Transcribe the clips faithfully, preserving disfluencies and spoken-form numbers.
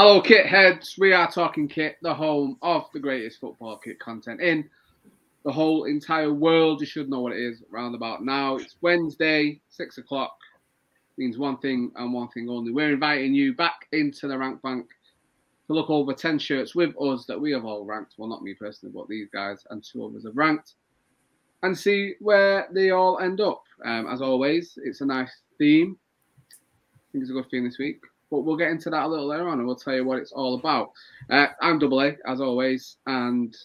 Hello kit heads, we are Talking Kit, the home of the greatest football kit content in the whole entire world. You should know what it is round about now. It's Wednesday, six o'clock, means one thing and one thing only. We're inviting you back into the rank bank to look over ten shirts with us that we have all ranked. Well, not me personally, but these guys and two others have ranked, and see where they all end up. Um, as always, it's a nice theme. I think it's a good theme this week. But we'll get into that a little later on, and we'll tell you what it's all about. Uh, I'm Double A, as always, and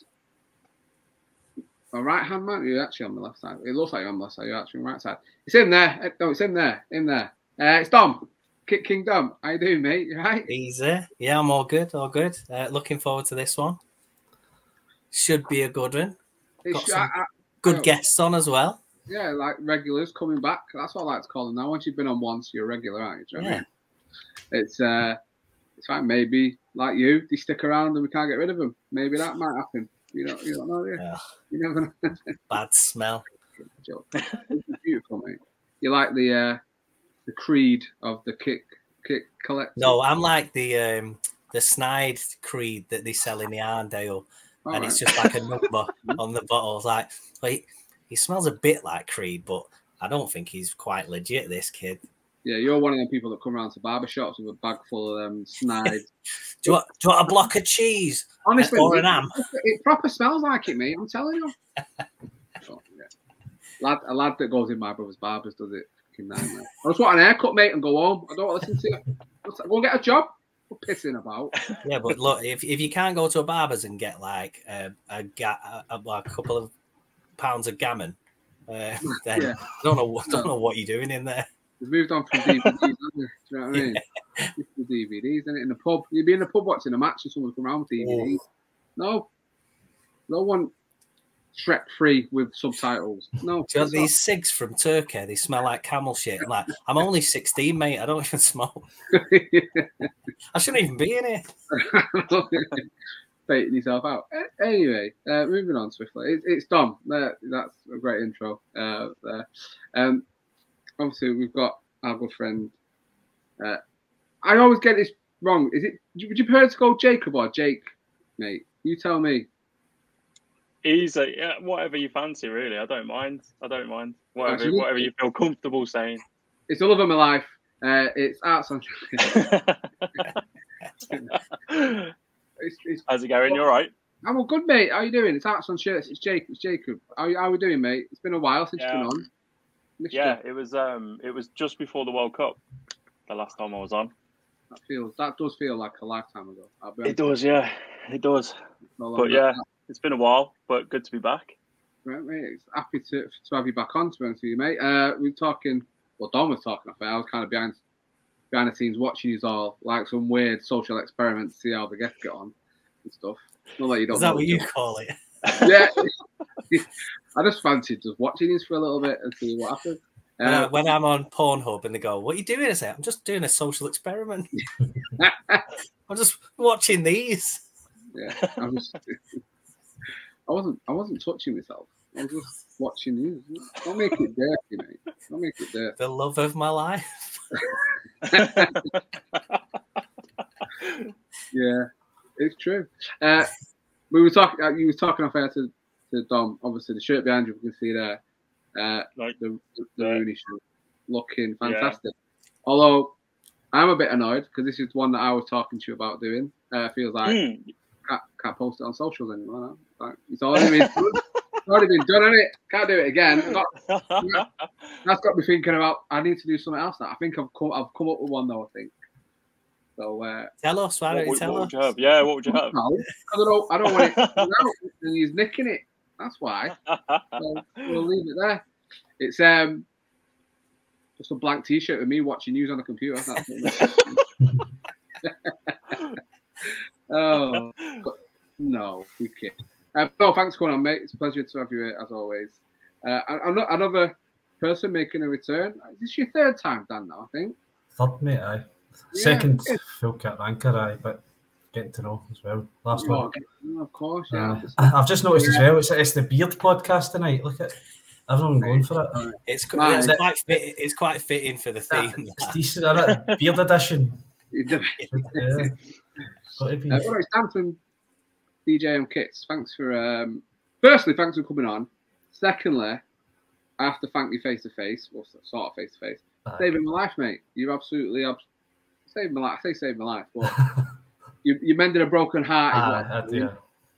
my right-hand man, you're actually on the left side. It looks like you're on the left side, you're actually on the right side. It's in there. No, it's in there, in there. Uh, it's Dom, Kit King Dom. How you doing, mate? You all right? Easy. Yeah, I'm all good, all good. Uh, looking forward to this one. Should be a good one. Got some I, I, good I guests on as well. Yeah, like regulars coming back. That's what I like to call them now. Once you've been on once, you're a regular, aren't you? Do you know what I mean? It's uh, it's like maybe like you, they stick around and we can't get rid of them. Maybe that might happen. You don't, you don't know, do you? Yeah. You never know. Bad smell. Beautiful, mate. You like the uh, the creed of the kit kit collector? No, I'm like the um, the snide creed that they sell in the Arndale, and right. It's just like a number on the bottle. It's like, like he smells a bit like Creed, but I don't think he's quite legit. This kid. Yeah, you're one of them people that come around to barbershops with a bag full of um, snide. do, you want, do you want a block of cheese? Honestly, or an ham? It proper smells like it, mate. I'm telling you. Oh, yeah. lad, a lad that goes in my brother's barbers does it. Nightmare. I just want an haircut, mate, and go home. I don't want to listen to it. Go get a job. We're pissing about. Yeah, but look, if if you can't go to a barber's and get like a a, a, a, a couple of pounds of gammon, uh, then yeah. I don't know what don't know what you're doing in there. We've moved on from D V Ds, haven't we? Do you know what I mean? Yeah. D V Ds, isn't it? In the pub. You'd be in the pub watching a match and someone come around with D V Ds. Oh. No. No one Shrek free with subtitles. No. Do you know these cigs from Turkey? They smell like camel shit. I'm like, I'm only sixteen, mate. I don't even smoke. Yeah. I shouldn't even be in here. Baiting yourself out. Anyway, uh, moving on swiftly. It, it's Dom. Uh, that's a great intro uh, there. Um, Obviously, we've got our good friend. Uh, I always get this wrong. Is it? Would you prefer to go Jacob or Jake, mate? You tell me. Easy, yeah, whatever you fancy, really. I don't mind. I don't mind. Whatever, Actually, whatever you feel comfortable saying. It's all over my life. Uh, it's Arts on Shirts. How's it going? You all right? I'm all good, mate. How you doing? It's Arts on Shirts. It's Jake. It's Jacob. How, how are we doing, mate? It's been a while since yeah. you've been on. Yeah, it was um, it was just before the World Cup, the last time I was on. That feels that does feel like a lifetime ago. It does, yeah, it does. No but yeah, now. It's been a while, but good to be back. Right, mate. It's happy to to have you back on. To be honest with you, mate. Uh, we're talking. Well, Dom was talking. I think I was kind of behind behind the scenes watching you all, like some weird social experiment to see how the guests get on and stuff. Not that you don't. Is that what you call it? Yeah. I just fancied just watching this for a little bit and see what happens. Um, uh, when I'm on Pornhub and they go, "What are you doing?" I say, "I'm just doing a social experiment. I'm just watching these." Yeah, I'm just, I wasn't. I wasn't touching myself. I was just watching these. Don't make it dirty, mate. Don't make it dirty. The love of my life. Yeah, it's true. Uh, we were talking. Uh, you were talking off air to. To Dom, obviously the shirt behind you, we can see there, uh, like the the Rooney yeah. shirt, looking fantastic. Yeah. Although I'm a bit annoyed because this is one that I was talking to you about doing. Uh, feels like mm. can't, can't post it on socials anymore. No? Like, it's already been done. It's already been done, hasn't it? Can't do it again. I've got, you know, that's got me thinking about. I need to do something else. Now I think I've come. I've come up with one though. I think. So uh, tell us. Why don't you tell us? What would you have? Yeah, what would you have? No, I don't know. I don't want it. No, he's nicking it. That's why. So we'll leave it there. It's um just a blank T-shirt with me watching news on the computer. Oh no, we kid. Uh, no, thanks for coming on, mate. It's a pleasure to have you here as always. Uh, I'm not another person making a return. Is this your third time, Dan? Now I think. Third, mate. Aye. Yeah, second Full Kit Ranker, aye, but. Getting to know as well. Last one, oh, of course. Yeah, uh, I've just noticed yeah. as well. It's it's the beard podcast tonight. Look at everyone going for it. It's, Man, it's, it's quite fit, it's quite fitting for the theme. It's decent, isn't it? Beard edition. Yeah. But if uh, well, it's down to D J M Kits. Thanks for um, firstly, thanks for coming on. Secondly, I have to thank you face to face, or sort of face to face, saving my life, mate. You absolutely ab saved my life. I say saved my life, but you you mended a broken heart. Ah, I do.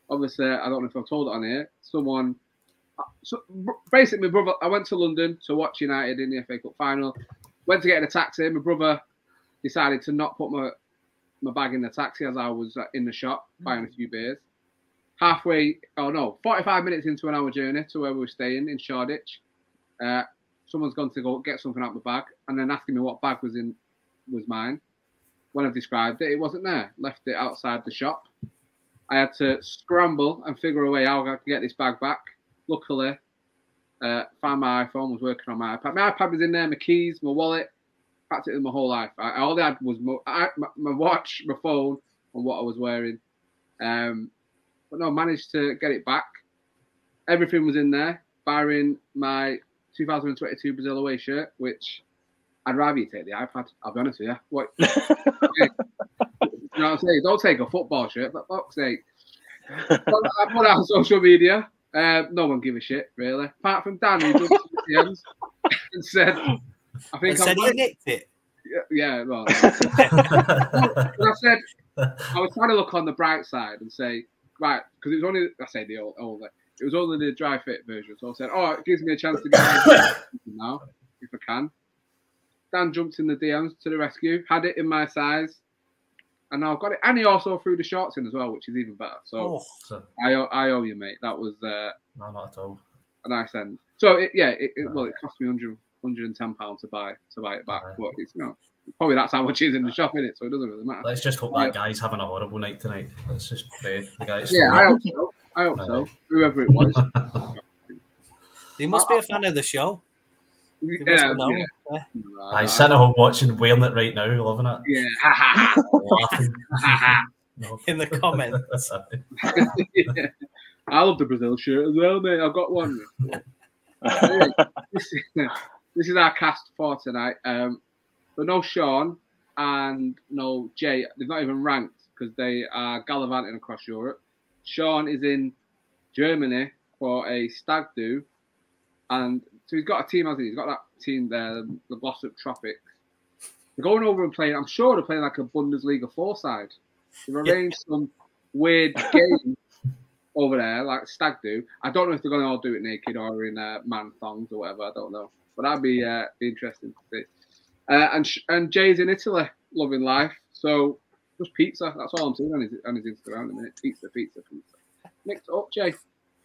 Obviously, I don't know if I've told it on here. Someone, so basically, my brother. I went to London to watch United in the F A Cup final. Went to get in a taxi. My brother decided to not put my my bag in the taxi as I was in the shop buying a few beers. Halfway, oh no, forty-five minutes into an hour journey to where we were staying in Shoreditch, uh, someone's gone to go get something out of my bag and then asking me what bag was in was mine. When I described it, it wasn't there. Left it outside the shop. I had to scramble and figure a way how I could get this bag back. Luckily, uh, found my iPhone, was working on my iPad. My iPad was in there, my keys, my wallet, practically my whole life. I, all I had was my, I, my, my watch, my phone, and what I was wearing. Um, but no, managed to get it back. Everything was in there, barring my two thousand twenty-two Brazil away shirt, which I'd rather you take the iPad, I'll be honest with you. What? You know what I'm saying? Don't take a football shirt, for fuck's sake. I put out on social media. Uh, no one give a shit, really. Apart from Dan, who did D Ms and said, I think I nicked it. Yeah, yeah, well. I said, I was trying to look on the bright side and say, right, because it was only, I say the old, older, it was only the dry fit version. So I said, oh, it gives me a chance to get now, if I can. Dan jumped in the D Ms to the rescue, had it in my size. And now I've got it. And he also threw the shorts in as well, which is even better. So oh. I, owe, I owe you, mate. That was uh, no, not at all. A nice end. So, it, yeah, it, it, well, it cost me a hundred and ten pounds to buy to buy it back. Right. But it's, you know, probably that's how much is in the shop, isn't it? So it doesn't really matter. Let's just hope that guy's having a horrible night tonight. Let's just pray. The guy's yeah, I hope so. I hope right. so. Whoever it was. They must I, be a fan I, of the show. Yeah, yeah. Yeah. I'm sitting at home watching, wearing it right now, loving it. Yeah, in the comments. Yeah. I love the Brazil shirt as well, mate. I've got one. Anyway, this, is, this is our cast for tonight. Um, but no Sean and no Jay. They've not even ranked because they are gallivanting across Europe. Sean is in Germany for a stag do, and so he's got a team, hasn't he? He's got that team there, the Glossop Tropics. They're going over and playing, I'm sure they're playing like a Bundesliga four side. They've arranged yeah. some weird game over there, like stag do. I don't know if they're going to all do it naked or in uh, man thongs or whatever. I don't know. But that'd be, uh, be interesting to see. Uh, and, and Jay's in Italy, loving life. So just pizza. That's all I'm seeing on his, on his Instagram. Isn't it? Pizza, pizza, pizza. Mixed up, Jay.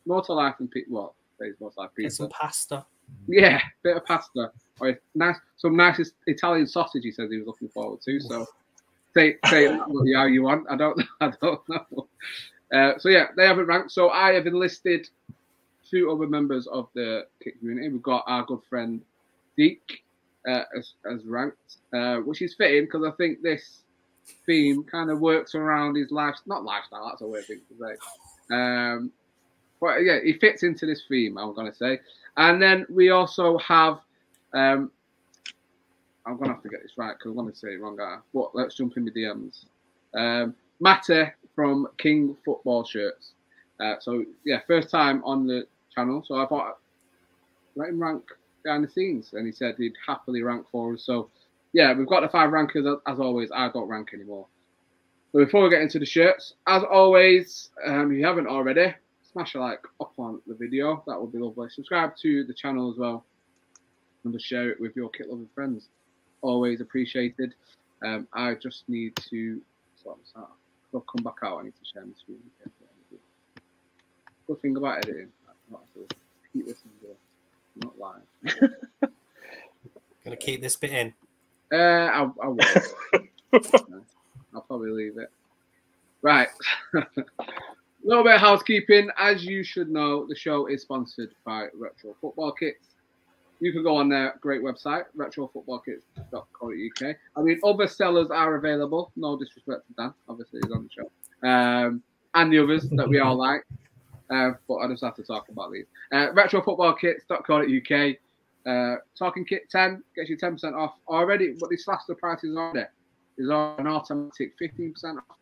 More to life than pizza. Well, Jay's more to life pizza. Get some pasta. Yeah, bit of pasta or nice, some nicest Italian sausage. He says he was looking forward to. So, say say that how you want. I don't, I don't know. Uh, so yeah, they haven't ranked. So I have enlisted two other members of the Kit community. We've got our good friend Deke uh, as as ranked, uh, which is fitting because I think this theme kind of works around his life, not lifestyle. That's a weird thing to say. Um, but yeah, he fits into this theme. I'm gonna say. And then we also have, um, I'm going to have to get this right because I want to say it wrong. But let's jump in the D Ms. Um, Matty from King Football Shirts. Uh, so, yeah, first time on the channel. So I thought, let him rank behind the scenes. And he said he'd happily rank for us. So, yeah, we've got the five rankers. As always, I don't rank anymore. But before we get into the shirts, as always, um, if you haven't already, smash a like up on the video. That would be lovely. Subscribe to the channel as well. And just share it with your kit loving friends. Always appreciated. Um, I just need to sort this out. I'll come back out. I need to share my screen. Good thing about editing. Keep this in. Not lying. Gonna keep this bit in. Uh, I, I will. I'll probably leave it. Right. A little bit of housekeeping. As you should know, the show is sponsored by Retro Football Kits. You can go on their great website, retro football kits dot co dot U K. I mean, other sellers are available. No disrespect to Dan, obviously, he's on the show. Um, and the others that we all like. Uh, but I just have to talk about these. Uh, retro football kits dot co dot U K. Uh, Talking Kit ten gets you ten percent off already. But they slashed the prices on there. There's an automatic fifteen percent off.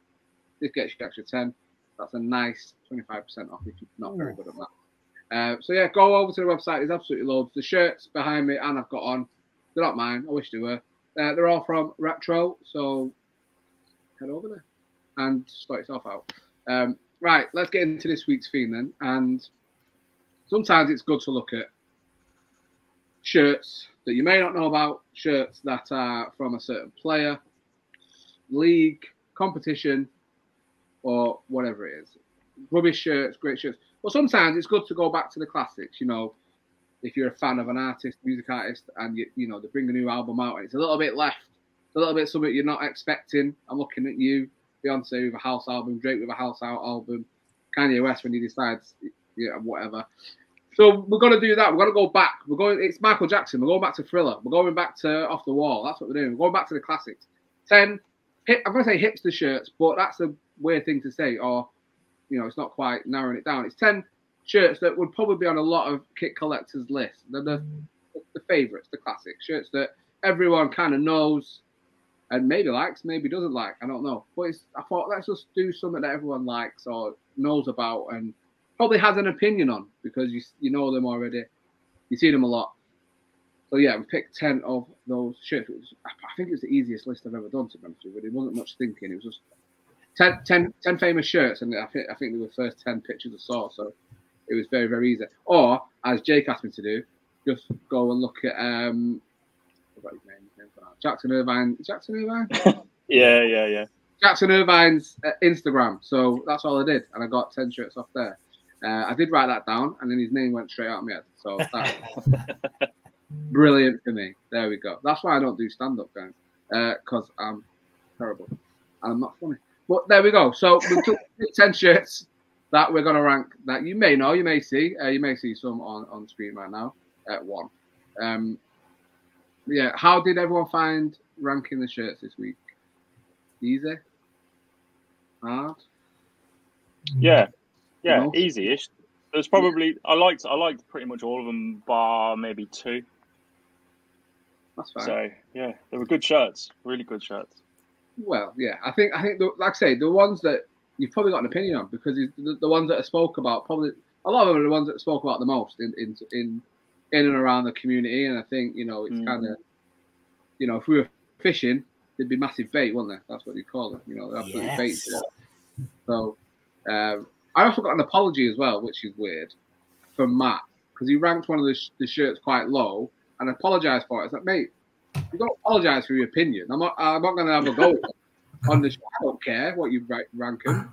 this gets you extra ten. That's a nice twenty-five percent off if you're not very good at that. Uh, so yeah, go over to the website. There's absolutely loads. The shirts behind me and I've got on, they're not mine. I wish they were. Uh, they're all from Retro, so head over there and sort yourself out. Um, right, let's get into this week's theme then. And sometimes it's good to look at shirts that you may not know about, shirts that are from a certain player, league, competition, or whatever it is. Rubbish shirts, great shirts. Well, sometimes it's good to go back to the classics, you know, if you're a fan of an artist, music artist, and, you, you know, they bring a new album out and it's a little bit left, a little bit something you're not expecting. I'm looking at you, Beyonce with a house album, Drake with a house album, Kanye West when he decides, yeah, whatever. So we're going to do that. We're going to go back. We're going. It's Michael Jackson. We're going back to Thriller. We're going back to Off the Wall. That's what we're doing. We're going back to the classics. ten, hip, I'm going to say hipster shirts, but that's a weird thing to say, or... you know, it's not quite narrowing it down. It's ten shirts that would probably be on a lot of kit collectors' lists. They're the, the favourites, the classic shirts that everyone kind of knows and maybe likes, maybe doesn't like. I don't know. But it's, I thought, let's just do something that everyone likes or knows about and probably has an opinion on because you, you know them already. You see them a lot. So, yeah, we picked ten of those shirts. It was, I think it was the easiest list I've ever done, to be honest with you, but it wasn't much thinking. It was just... Ten, ten, ten famous shirts, and I think I think they were the first ten pictures I saw, so it was very, very easy. Or, as Jake asked me to do, just go and look at um, what about his name? His name Jackson Irvine. Jackson Irvine? yeah, yeah, yeah. Jackson Irvine's uh, Instagram. So that's all I did, and I got ten shirts off there. Uh, I did write that down, and then his name went straight out of my head. So that's brilliant for me. There we go. That's why I don't do stand-up, guys, because uh, I'm terrible. And I'm not funny. But there we go. So we took ten shirts that we're going to rank that you may know, you may see. Uh, you may see some on, on screen right now at one. Um, yeah, how did everyone find ranking the shirts this week? Easy? Hard? Yeah. Yeah, no? Easy-ish. There's probably, I liked I liked pretty much all of them, bar maybe two. That's fine. So, yeah, they were good shirts. Really good shirts. Well, yeah, I think I think the, like I say, the ones that you've probably got an opinion on because the, the ones that I spoke about, probably a lot of them are the ones that I spoke about the most in in in, in and around the community. And I think you know it's mm. kind of you know if we were fishing, there'd be massive bait, wouldn't there? That's what you call it, you know, absolute yes. bait. So um, I also got an apology as well, which is weird, from Matt because he ranked one of the, sh the shirts quite low and apologised for it. It's like, mate. You don't apologise for your opinion. I'm not. I'm not going to have a go on the show. I don't care what you rank them.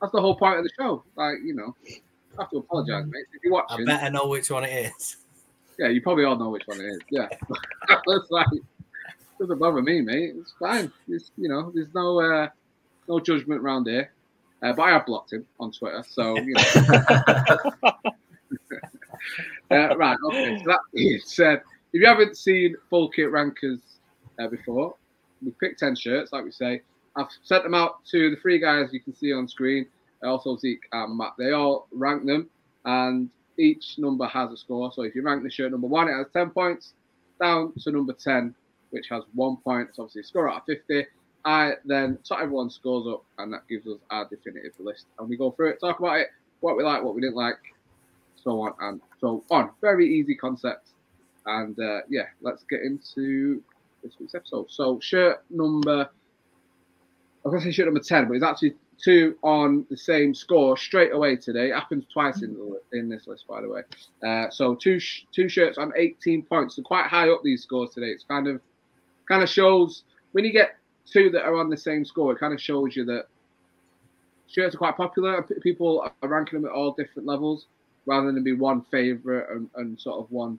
That's the whole point of the show. Like you know, you have to apologise, mate. If you're watching, I better know which one it is. Yeah, you probably all know which one it is. Yeah, that's like doesn't bother me, mate. It's fine. It's, you know, there's no uh, no judgment round here. Uh, but I have blocked him on Twitter, so you know. uh, right. Okay. So that is. Uh, If you haven't seen Full Kit Rankers uh, before, we picked ten shirts, like we say. I've sent them out to the three guys you can see on screen, also Zeke and Matt. They all rank them, and each number has a score. So if you rank the shirt number one, it has ten points, down to number ten, which has one point. It's obviously a score out of fifty. I then tot everyone scores up, and that gives us our definitive list. And we go through it, talk about it, what we like, what we didn't like, so on and so on. Very easy concept. And, uh, yeah, let's get into this week's episode. So, shirt number... I was going to say shirt number ten, but it's actually two on the same score straight away today. It happens twice in, the, in this list, by the way. Uh, so, two sh two shirts on eighteen points. So, quite high up these scores today. It's kind of kind of shows... When you get two that are on the same score, it kind of shows you that shirts are quite popular. People are ranking them at all different levels, rather than be one favourite and, and sort of one...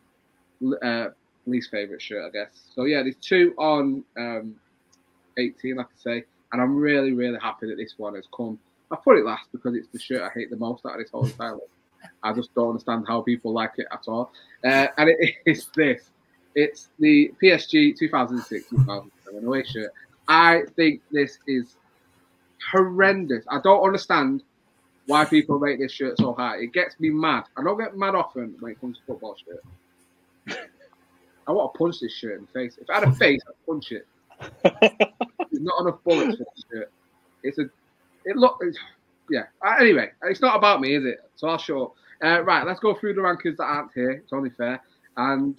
Uh, least favourite shirt, I guess. So yeah, there's two on um, eighteen, like I say, and I'm really, really happy that this one has come. I put it last because it's the shirt I hate the most out of this whole entire list. I just don't understand how people like it at all. Uh, and it is this. It's the P S G two thousand six two thousand seven away shirt. I think this is horrendous. I don't understand why people rate this shirt so high. It gets me mad. I don't get mad often when it comes to football shirts. I want to punch this shirt in the face. If I had a face, I'd punch it. There's not enough bullets for this shirt. It's a it look, yeah. Anyway, it's not about me, is it? So I'll show up. Uh, right, let's go through the rankings that aren't here. It's only fair. And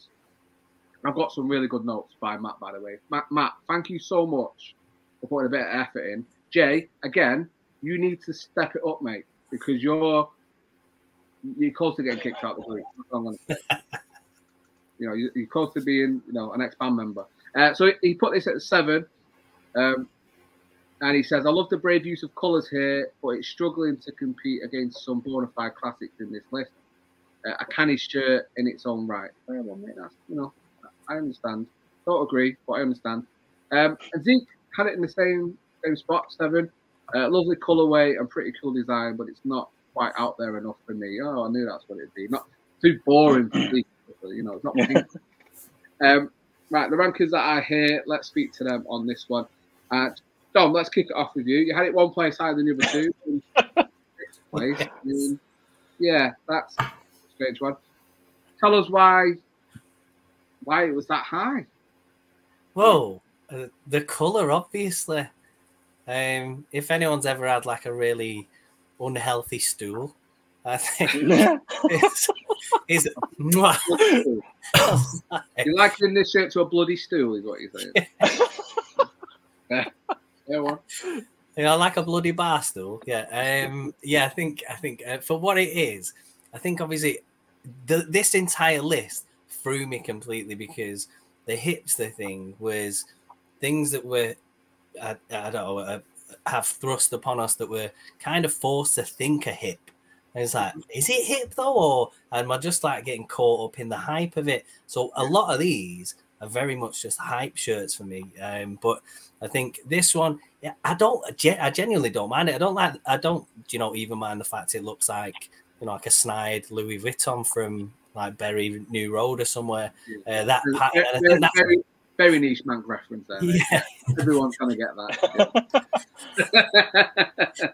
I've got some really good notes by Matt, by the way. Matt, Matt, thank you so much for putting a bit of effort in. Jay, again, you need to step it up, mate, because you're you're close to getting kicked out of the group. I'm gonna say. You know, you're close to being, you know, an ex-band member. Uh, so he put this at seven, um, and he says, I love the brave use of colours here, but it's struggling to compete against some bona fide classics in this list. Uh, a canny shirt in its own right. Fair one, mate. That's, you know, I understand. Don't agree, but I understand. Um, and Zeke had it in the same same spot, seven. Uh, lovely colourway and pretty cool design, but it's not quite out there enough for me. Oh, I knew that's what it'd be. Not too boring for Zeke. You know, it's not what um, right, the rankings that are here, let's speak to them on this one. Uh, Dom, let's kick it off with you. You had it one place higher than the other two. place. Yes. I mean, yeah, that's a strange one. Tell us why why it was that high. Well, uh, the colour, obviously. Um, if anyone's ever had like a really unhealthy stool, I think it's, it's you liken this shirt to a bloody stool, is what you're saying. Yeah. Yeah, you know, like a bloody bar stool. Yeah, um, yeah. I think, I think uh, for what it is, I think obviously the, this entire list threw me completely because the hipster thing was things that were, I, I don't know, uh, have thrust upon us that were kind of forced to think are hip. And it's like, is it hip though? Or am I just like getting caught up in the hype of it? So a lot of these are very much just hype shirts for me. Um, but I think this one, yeah, I don't, I genuinely don't mind it. I don't like, I don't, you know, even mind the fact it looks like, you know, like a snide Louis Vuitton from like Berry New Road or somewhere. Uh, that pattern. I think that's very, very niche man reference there. Yeah. Everyone's gonna get that.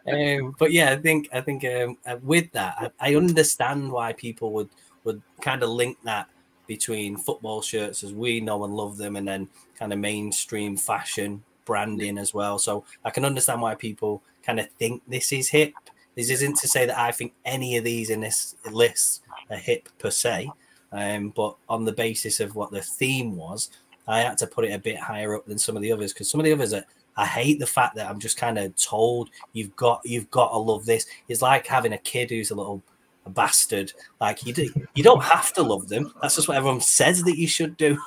Yeah. um, but yeah, I think I think um, with that, I, I understand why people would would kind of link that between football shirts as we know and love them, and then kind of mainstream fashion branding as well. So I can understand why people kind of think this is hip. This isn't to say that I think any of these in this list are hip per se, um, but on the basis of what the theme was. I had to put it a bit higher up than some of the others because some of the others are, I hate the fact that I'm just kind of told you've got you've got to love this. It's like having a kid who's a little a bastard. Like you do, you don't have to love them. That's just what everyone says that you should do.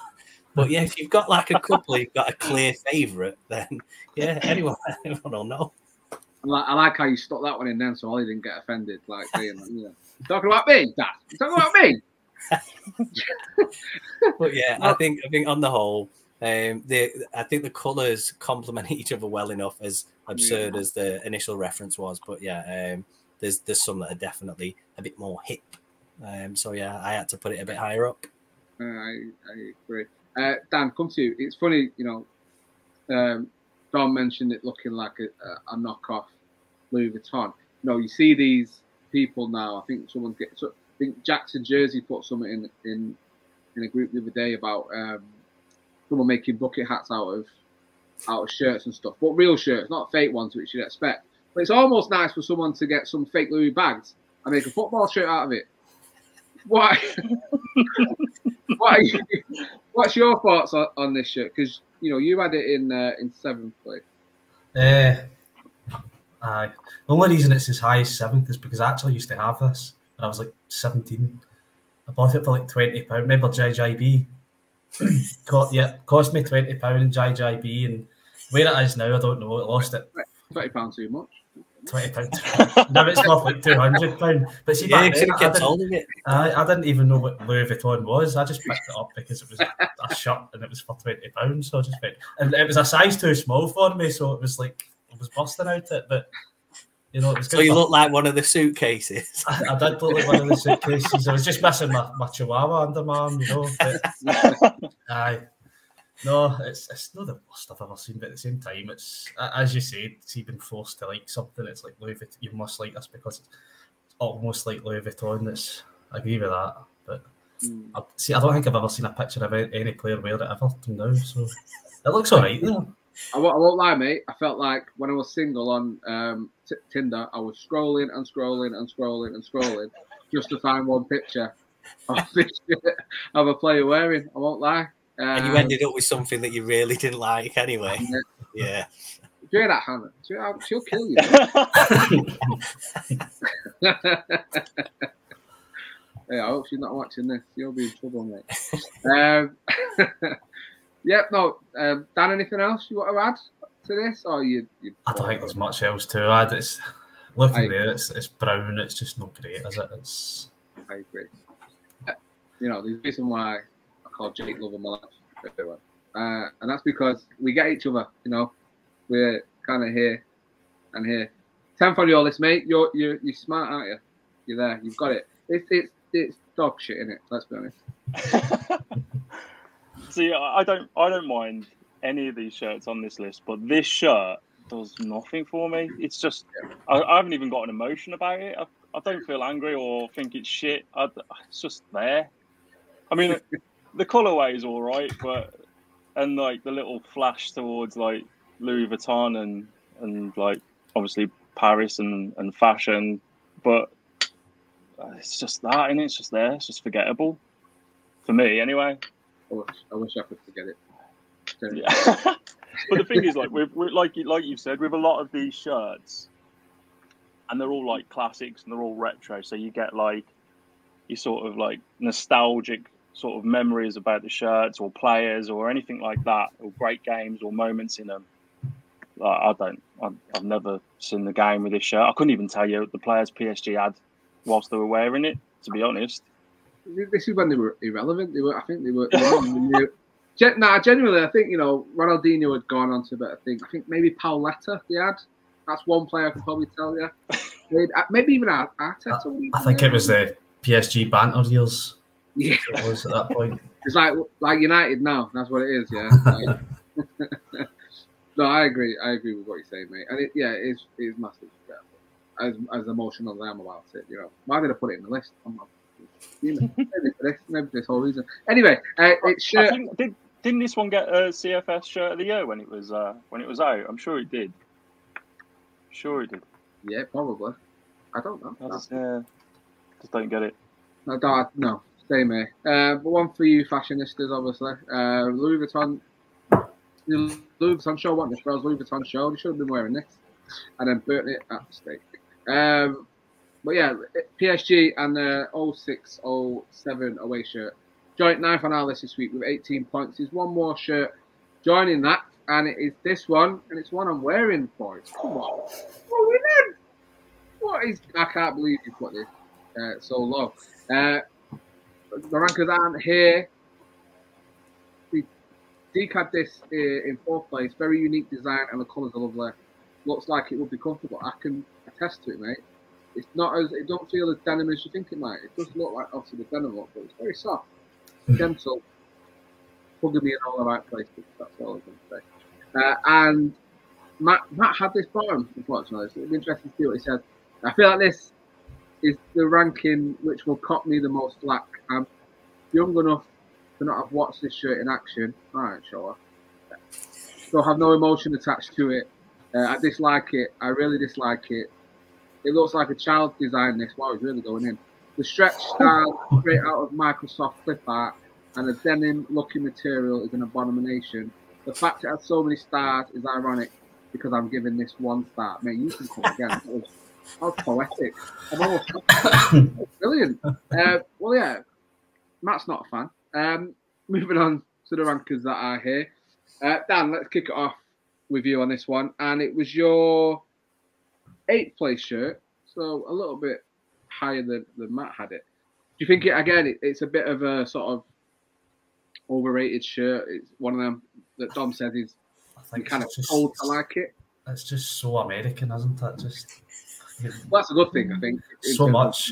But yeah, if you've got like a couple, you've got a clear favourite. Then yeah, anyone, anyone will know. I like, I like how you stuck that one in then, so Ollie didn't get offended. Like, saying, like yeah. talking about me, Dad. You're talking about me. But yeah, I think I think on the whole, um, the I think the colours complement each other well enough, as absurd yeah. as the initial reference was. But yeah, um, there's there's some that are definitely a bit more hip. Um, so yeah, I had to put it a bit higher up. Uh, I I agree. Uh, Dan, come to you. It's funny, you know. Um, Don mentioned it looking like a, a knockoff Louis Vuitton. No, you see these people now. I think someone's getting. So, I think Jackson Jersey put something in in in a group the other day about um, someone making bucket hats out of out of shirts and stuff, but real shirts, not fake ones, which you'd expect. But it's almost nice for someone to get some fake Louis bags and make a football shirt out of it. What? what you, what's your thoughts on, on this shirt? Because you know you had it in uh, in seventh place. Uh, aye. The only reason it's as high as seventh is because I actually used to have this. And I was like seventeen. I bought it for like twenty pounds. Remember J J B? Got yeah, cost me twenty pounds J J B, and where it is now, I don't know. I lost it. Twenty pounds too much. Twenty pounds. No, it's not like two hundred pounds. But see, yeah, back then, I, didn't, I, I didn't even know what Louis Vuitton was. I just picked it up because it was a shirt and it was for twenty pounds. So I just went, and it was a size too small for me. So it was like I was busting out it, but. You know, it was good. So you look like one of the suitcases. I, I did look like one of the suitcases. I was just missing my, my chihuahua under my arm, you know. But, aye. No, it's it's not the worst I've ever seen, but at the same time, it's as you said, it's even forced to like something. It's like Louis Vuitton. You must like this because it's almost like Louis Vuitton. It's, I agree with that. But mm. I, see, I don't think I've ever seen a picture of any player wear it ever till now. So it looks all right, though. I won't, I won't lie, mate. I felt like when I was single on um, t Tinder, I was scrolling and scrolling and scrolling and scrolling just to find one picture of, of a player wearing. I won't lie. Um, and you ended up with something that you really didn't like anyway. Yeah. yeah. Do that, Hannah. She'll kill you. Yeah, I hope she's not watching this. You'll be in trouble, mate. Um, yep, no. Um, Dan, anything else you want to add to this? Or you? you I don't think there's much else to add. It's looking I, there. It's, it's brown. It's just not great, is it? It's... I agree. You know, the reason why I call Jake Love and my life, uh, and that's because we get each other. You know, we're kind of here and here. Ten for your list, mate. You're you you smart, aren't you? You're there. You've got it. It's, it's, it's dog shit, isn't it? Let's be honest. See, I don't, I don't mind any of these shirts on this list, but this shirt does nothing for me. It's just, I, I haven't even got an emotion about it. I, I don't feel angry or think it's shit. I, it's just there. I mean, the colorway is all right, but, and like the little flash towards like Louis Vuitton and, and like obviously Paris and, and fashion, but it's just that, and it's just there. It's just forgettable for me, anyway. I wish I, wish I could forget it. Yeah. But the thing is, like, we're, we're, like, like you've said, we have a lot of these shirts, and they're all like classics, and they're all retro. So you get like you sort of like nostalgic sort of memories about the shirts or players or anything like that, or great games or moments in them. Like, I don't. I've, I've never seen the game with this shirt. I couldn't even tell you the players P S G had whilst they were wearing it, to be honest. This is when they were irrelevant. They were, I think, they were. They were new. Gen nah, genuinely, I think you know Ronaldinho had gone on to better things. I think maybe Pauletta they had. That's one player I can probably tell you. They'd, maybe even Arteta. I, I think it was the P S G banter years. Yeah, it was at that point. It's like like United now. That's what it is. Yeah. Like, no, I agree. I agree with what you're saying, mate. And it, yeah, it is, it is massive. Yeah. As, as emotional as I am about it, you know. Why did I put it in the list? I'm not, you know, maybe for this, maybe this whole reason. Anyway, uh, it's shirt. I think, did, didn't this one get a C F S shirt of the year when it was uh, when it was out? I'm sure it did. Sure it did. Yeah, probably. I don't know. I just, uh, just don't get it. I don't, no, same here. Uh, but one for you, fashionistas, obviously. Uh, Louis Vuitton. The Louis Vuitton show wasn't this girl's Louis Vuitton show. They should have been wearing this, and then burnt it at the stake. Um, but yeah, P S G and the oh six oh seven away shirt. Joint ninth on our list this week with eighteen points. There's one more shirt joining that, and it is this one, and it's one I'm wearing, boys. Come on. What, what is... I can't believe you put this uh, so low. Uh, the rankers aren't here. Deke had this uh, in fourth place. Very unique design, and the colours are lovely. Looks like it would be comfortable. I can attest to it, mate. It's not as, it don't feel as denim as you think it might. It does look like, obviously, the denim look, but it's very soft, gentle, hugging me in all the right places. That's all I was going to say. Uh, and Matt, Matt had this bottom, unfortunately. So it'll be interesting to see what he says. I feel like this is the ranking which will cop me the most slack. I'm young enough to not have watched this shirt in action. All right, sure. So I have no emotion attached to it. Uh, I dislike it. I really dislike it. It looks like a child designed this. Wow, it's really going in. The stretch style straight out of Microsoft clip art and the denim-looking material is an abomination. The fact it has so many stars is ironic because I'm giving this one star. Mate, you can come again. That was, that was poetic. That was brilliant. Uh, well, yeah, Matt's not a fan. Um, moving on to the rankers that are here. Uh, Dan, let's kick it off with you on this one, and it was your eighth place shirt, so a little bit higher than, than Matt had it. Do you think it again? It, it's a bit of a sort of overrated shirt. It's one of them that Dom says is kind of just told to like it. It's just so American, isn't it? Just well, that's a good thing, I think. So much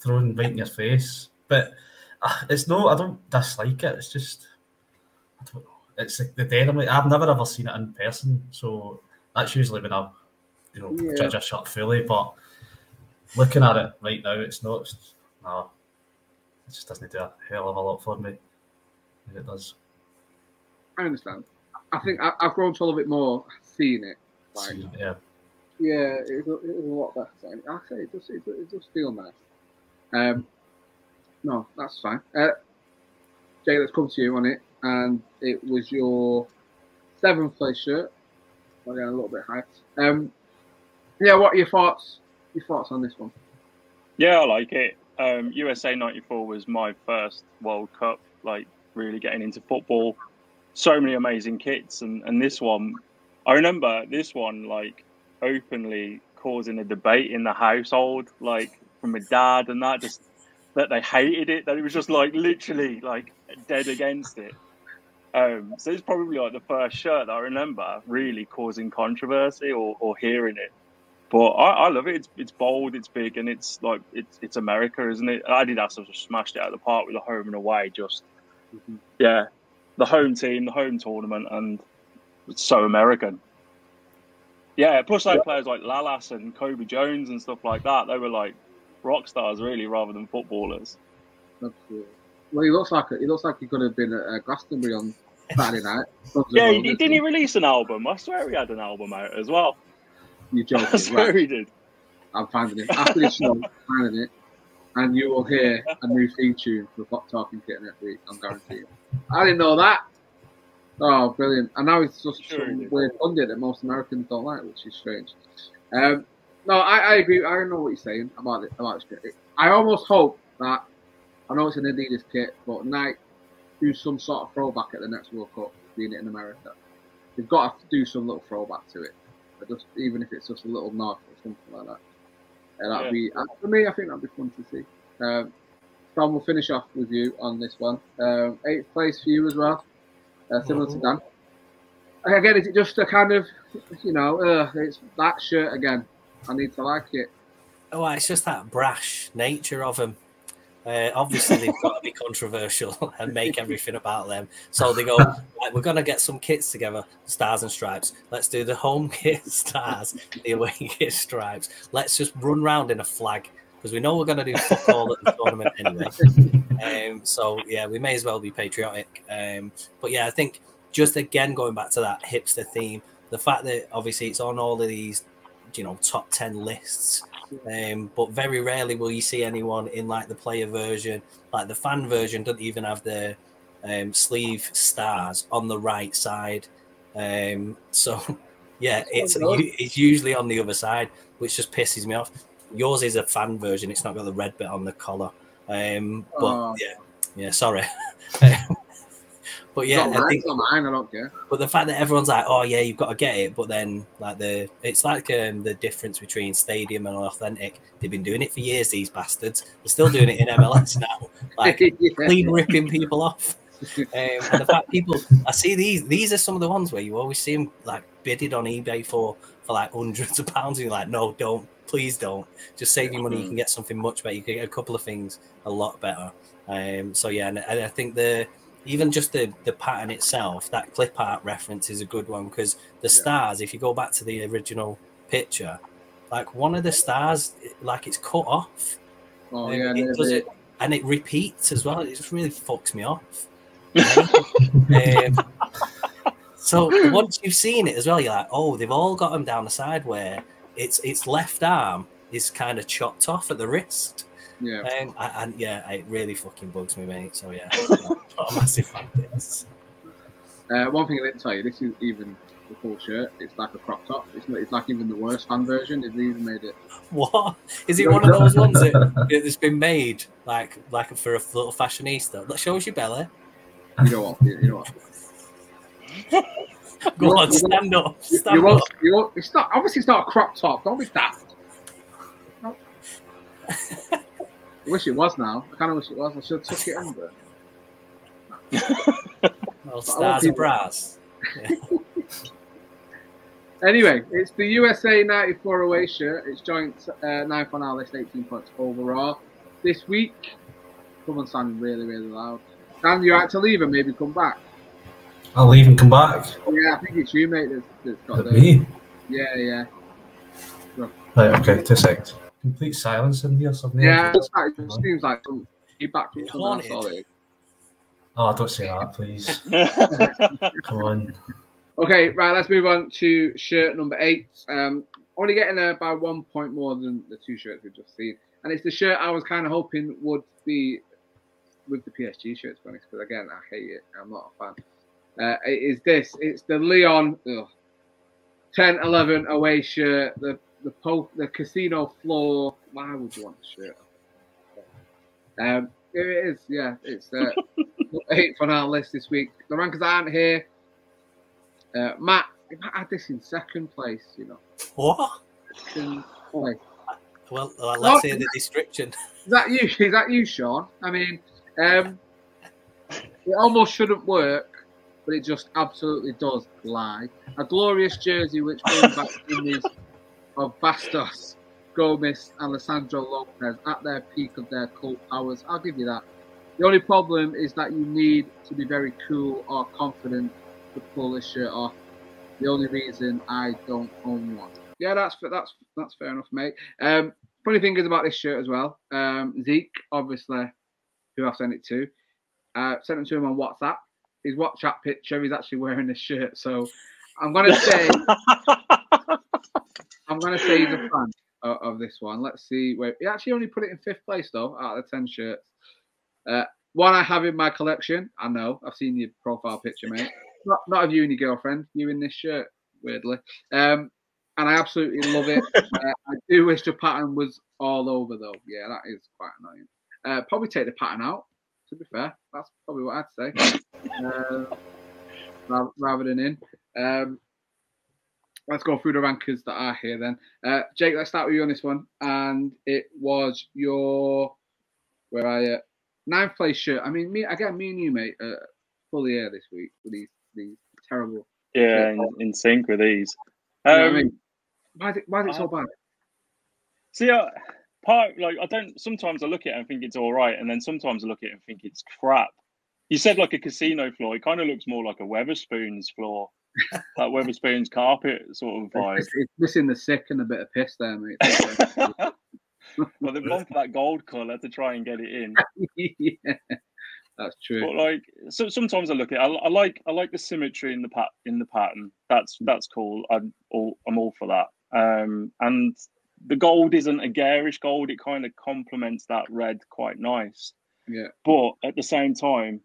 thrown right in your face, but uh, it's no. I don't dislike it. It's just I don't know. It's like the denim. I've never ever seen it in person, so that's usually when I, you know, yeah. judge a shirt fully. But looking at it right now, it's not. It's, no, it just doesn't do a hell of a lot for me. It does. I understand. I think I, I've grown to love it more seeing it. Like, yeah. Yeah, it was, it was a lot better. I say it does, it, it does feel nice. Um, no, that's fine. Uh, Jay, let's come to you on it. And it was your seventh place shirt. Again, a little bit high. Um, yeah, what are your thoughts? Your thoughts on this one? Yeah, I like it. Um, U S A ninety-four was my first World Cup, like really getting into football. So many amazing kits, and, and this one, I remember this one like openly causing a debate in the household, like from my dad and that, just that they hated it, that it was just like literally like dead against it. Um, so it's probably like the first shirt that I remember really causing controversy or, or hearing it. But I, I love it. It's, it's bold, it's big, and it's like it's it's America, isn't it? I did that, sort of smashed it out of the park with the home and away. Just mm-hmm. yeah, the home team, the home tournament, and it's so American. Yeah, plus like yeah. players like Lalas and Kobe Jones and stuff like that. They were like rock stars, really, rather than footballers. Absolutely. Well, he looks like it. He looks like he could have been at uh, Glastonbury on Saturday night. Yeah, he, didn't he release an album? I swear he had an album out as well. You're joking. I swear right. he did. I'm finding it. After this show, I'm finding it. And you will hear a new theme tune for Talking Kit next week, I'm guaranteeing. I didn't know that. Oh, brilliant. And now it's just sure some weird funded that most Americans don't like, which is strange. Um, no, I, I agree. I don't know what you're saying about it. About it. I almost hope that, I know it's an Adidas kit, but Nike do some sort of throwback at the next World Cup, being it in America. They've got to do some little throwback to it. But just, even if it's just a little nod or something like that. And that'd yeah. be, for me, I think that'd be fun to see. Um, Tom, we'll finish off with you on this one. Um, eighth place for you as well, uh, similar mm-hmm. to Dan. Again, is it just a kind of, you know, uh, it's that shirt again. I need to like it. Oh, it's just that brash nature of them. Uh, obviously, they've got to be controversial and make everything about them. So they go, right, we're going to get some kits together, stars and stripes. Let's do the home kit stars, the away kit stripes. Let's just run round in a flag because we know we're going to do football at the tournament anyway. Um, so, yeah, we may as well be patriotic. Um, but, yeah, I think just, again, going back to that hipster theme, the fact that, obviously, it's on all of these, you know, top ten lists. Um, but very rarely will you see anyone in like the player version, like the fan version doesn't even have the um, sleeve stars on the right side. Um, so yeah, it's it's usually on the other side, which just pisses me off. Yours is a fan version; it's not got the red bit on the collar. Um, but oh. yeah, yeah, sorry. But yeah, I think. Mine, I don't care. But the fact that everyone's like, "Oh yeah, you've got to get it," but then like the it's like um, the difference between stadium and authentic. They've been doing it for years. These bastards. They're still doing it in M L S now, like clean ripping people off. Um, and the fact people, I see these. These are some of the ones where you always see them like bidded on eBay for for like hundreds of pounds. And you're like, no, don't, please don't. Just save your money. You can get something much better. You can get a couple of things a lot better. Um, so yeah, and, and I think the. Even just the, the pattern itself, that clip art reference is a good one because the stars, if you go back to the original picture, like one of the stars, like it's cut off. Oh, and, yeah, it does it, and it repeats as well. It just really fucks me off. um, so once you've seen it as well, you're like, oh, they've all got them down the side where it's its left arm is kind of chopped off at the wrist. Yeah, um, I, and yeah, it really fucking bugs me, mate. So yeah, not a massive fan of this. Uh, one thing I didn't tell you, this is even the full shirt. It's like a crop top. It's, not, it's like even the worst fan version. They've even made it. What is it? One of those ones that that's been made like like for a little fashionista that shows your belly. You know what? You know what? Go you on, won't, stand you up. Stand you won't, up. You won't, it's not obviously it's not a crop top. Don't be daft. No. I wish it was now. I kind of wish it was. I should have took it on, but... well, stars and brass. Yeah. Anyway, it's the U S A ninety-four away shirt. It's joint uh, ninth on our list, eighteen points overall. This week, come on, sounding really, really loud. Dan, you had to leave and maybe come back. I'll leave and come back? Yeah, I think it's you, mate, that's, that's got the... me? Yeah, yeah. Go. Right, okay, two seconds. Complete silence in here. Something yeah, it just seems like some feedback from someone. Oh, don't say that, please. Come on. Okay, right, let's move on to shirt number eight. Um, only getting uh, by one point more than the two shirts we've just seen. And it's the shirt I was kind of hoping would be with the P S G shirts, because again, I hate it. I'm not a fan. Uh, it is this. It's the Leon ugh, ten eleven away shirt, the the, po the casino floor. Why would you want the shirt? Um, here it is. Yeah, it's uh, eighth on our list this week. The rankers aren't here. Uh, Matt, Matt had this in second place, you know. What? Second place. Well, well, let's hear the description. Is that you? Is that you, Sean? I mean, um, it almost shouldn't work, but it just absolutely does lie. A glorious jersey which brings back memories of Bastos, Gomez, and Lisandro Lopez at their peak of their cult powers. I'll give you that. The only problem is that you need to be very cool or confident to pull this shirt off. The only reason I don't own one. Yeah, that's that's that's fair enough, mate. Um, funny thing is about this shirt as well. Um, Zeke, obviously, who I've sent it to, uh, sent it to him on WhatsApp. His WhatsApp picture, he's actually wearing this shirt. So I'm gonna say, I'm gonna say he's a fan of, of this one. Let's see. Wait, he actually only put it in fifth place though, out of the ten shirts. Uh, one I have in my collection. I know, I've seen your profile picture, mate. Not, not of you and your girlfriend. You in this shirt, weirdly. Um, and I absolutely love it. uh, I do wish the pattern was all over, though. Yeah, that is quite annoying. Uh, probably take the pattern out, to be fair. That's probably what I'd say. Uh, rather, rather than in. Um, let's go through the rankers that are here, then. Uh, Jake, let's start with you on this one. And it was your... Where are you? Ninth place shirt. I mean, me again, me and you, mate, uh, fully air this week with these these terrible... Yeah, in, in sync with these. Um, you know what I mean? Why is it, why is it so bad? See, uh, part like I don't. Sometimes I look at it and think it's all right, and then sometimes I look at it and think it's crap. You said like a casino floor. It kind of looks more like a Weatherspoons floor, like Weatherspoons carpet sort of vibe. It's, it's missing the sick and a bit of piss there, mate. Well, they've gone for that gold colour to try and get it in. Yeah, that's true. But like, so sometimes I look at it, I, I like I like the symmetry in the pat in the pattern. That's that's cool. I'm all I'm all for that. Um, and the gold isn't a garish gold. It kind of complements that red quite nice. Yeah. But at the same time,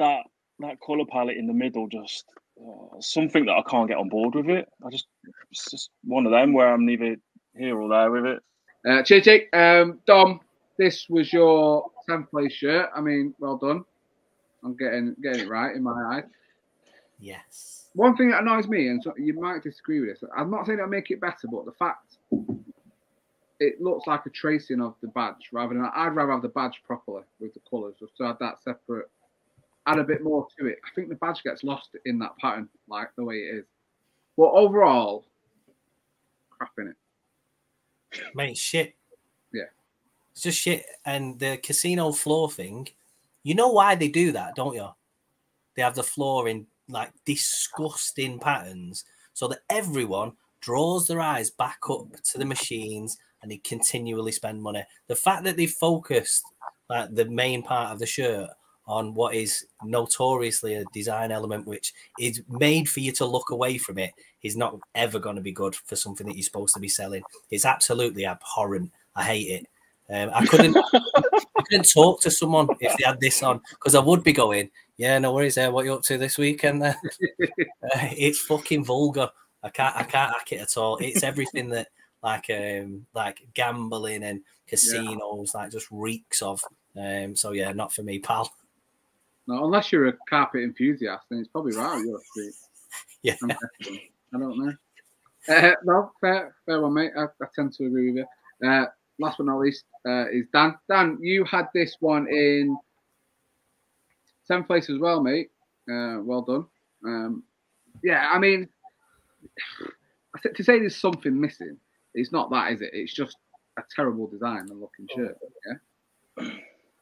that that color palette in the middle just oh, something that I can't get on board with it. I just it's just one of them where I'm neither here or there with it. Uh, cheer, cheer. Um, Dom, this was your tenth place shirt. I mean, well done. I'm getting getting it right in my eyes. Yes. One thing that annoys me, and so you might disagree with this, I'm not saying it'll make it better, but the fact it looks like a tracing of the badge rather than I'd rather have the badge properly with the colours, just to have that separate, add a bit more to it. I think the badge gets lost in that pattern, like the way it is. But overall, crap in it. Mate, shit. Yeah. It's just shit. And the casino floor thing, you know why they do that, don't you? They have the floor in like disgusting patterns so that everyone draws their eyes back up to the machines and they continually spend money. The fact that they focused like the main part of the shirt on what is notoriously a design element which is made for you to look away from it is not ever going to be good for something that you're supposed to be selling. It's absolutely abhorrent. I hate it. Um, I couldn't I couldn't talk to someone if they had this on because I would be going, yeah, no worries there, what are you up to this weekend then? uh, it's fucking vulgar. I can't I can't hack it at all. It's everything that like um like gambling and casinos yeah. like just reeks of. Um so yeah, not for me, pal. No, unless you're a carpet enthusiast, then it's probably right up your street. Yeah. I don't know. Uh, no, fair fair one, mate. I, I tend to agree with you. Uh Last but not least uh, is Dan. Dan, you had this one in tenth place as well, mate. Uh, well done. Um, yeah, I mean, to say there's something missing, it's not that, is it? It's just a terrible design and looking shirt. Yeah?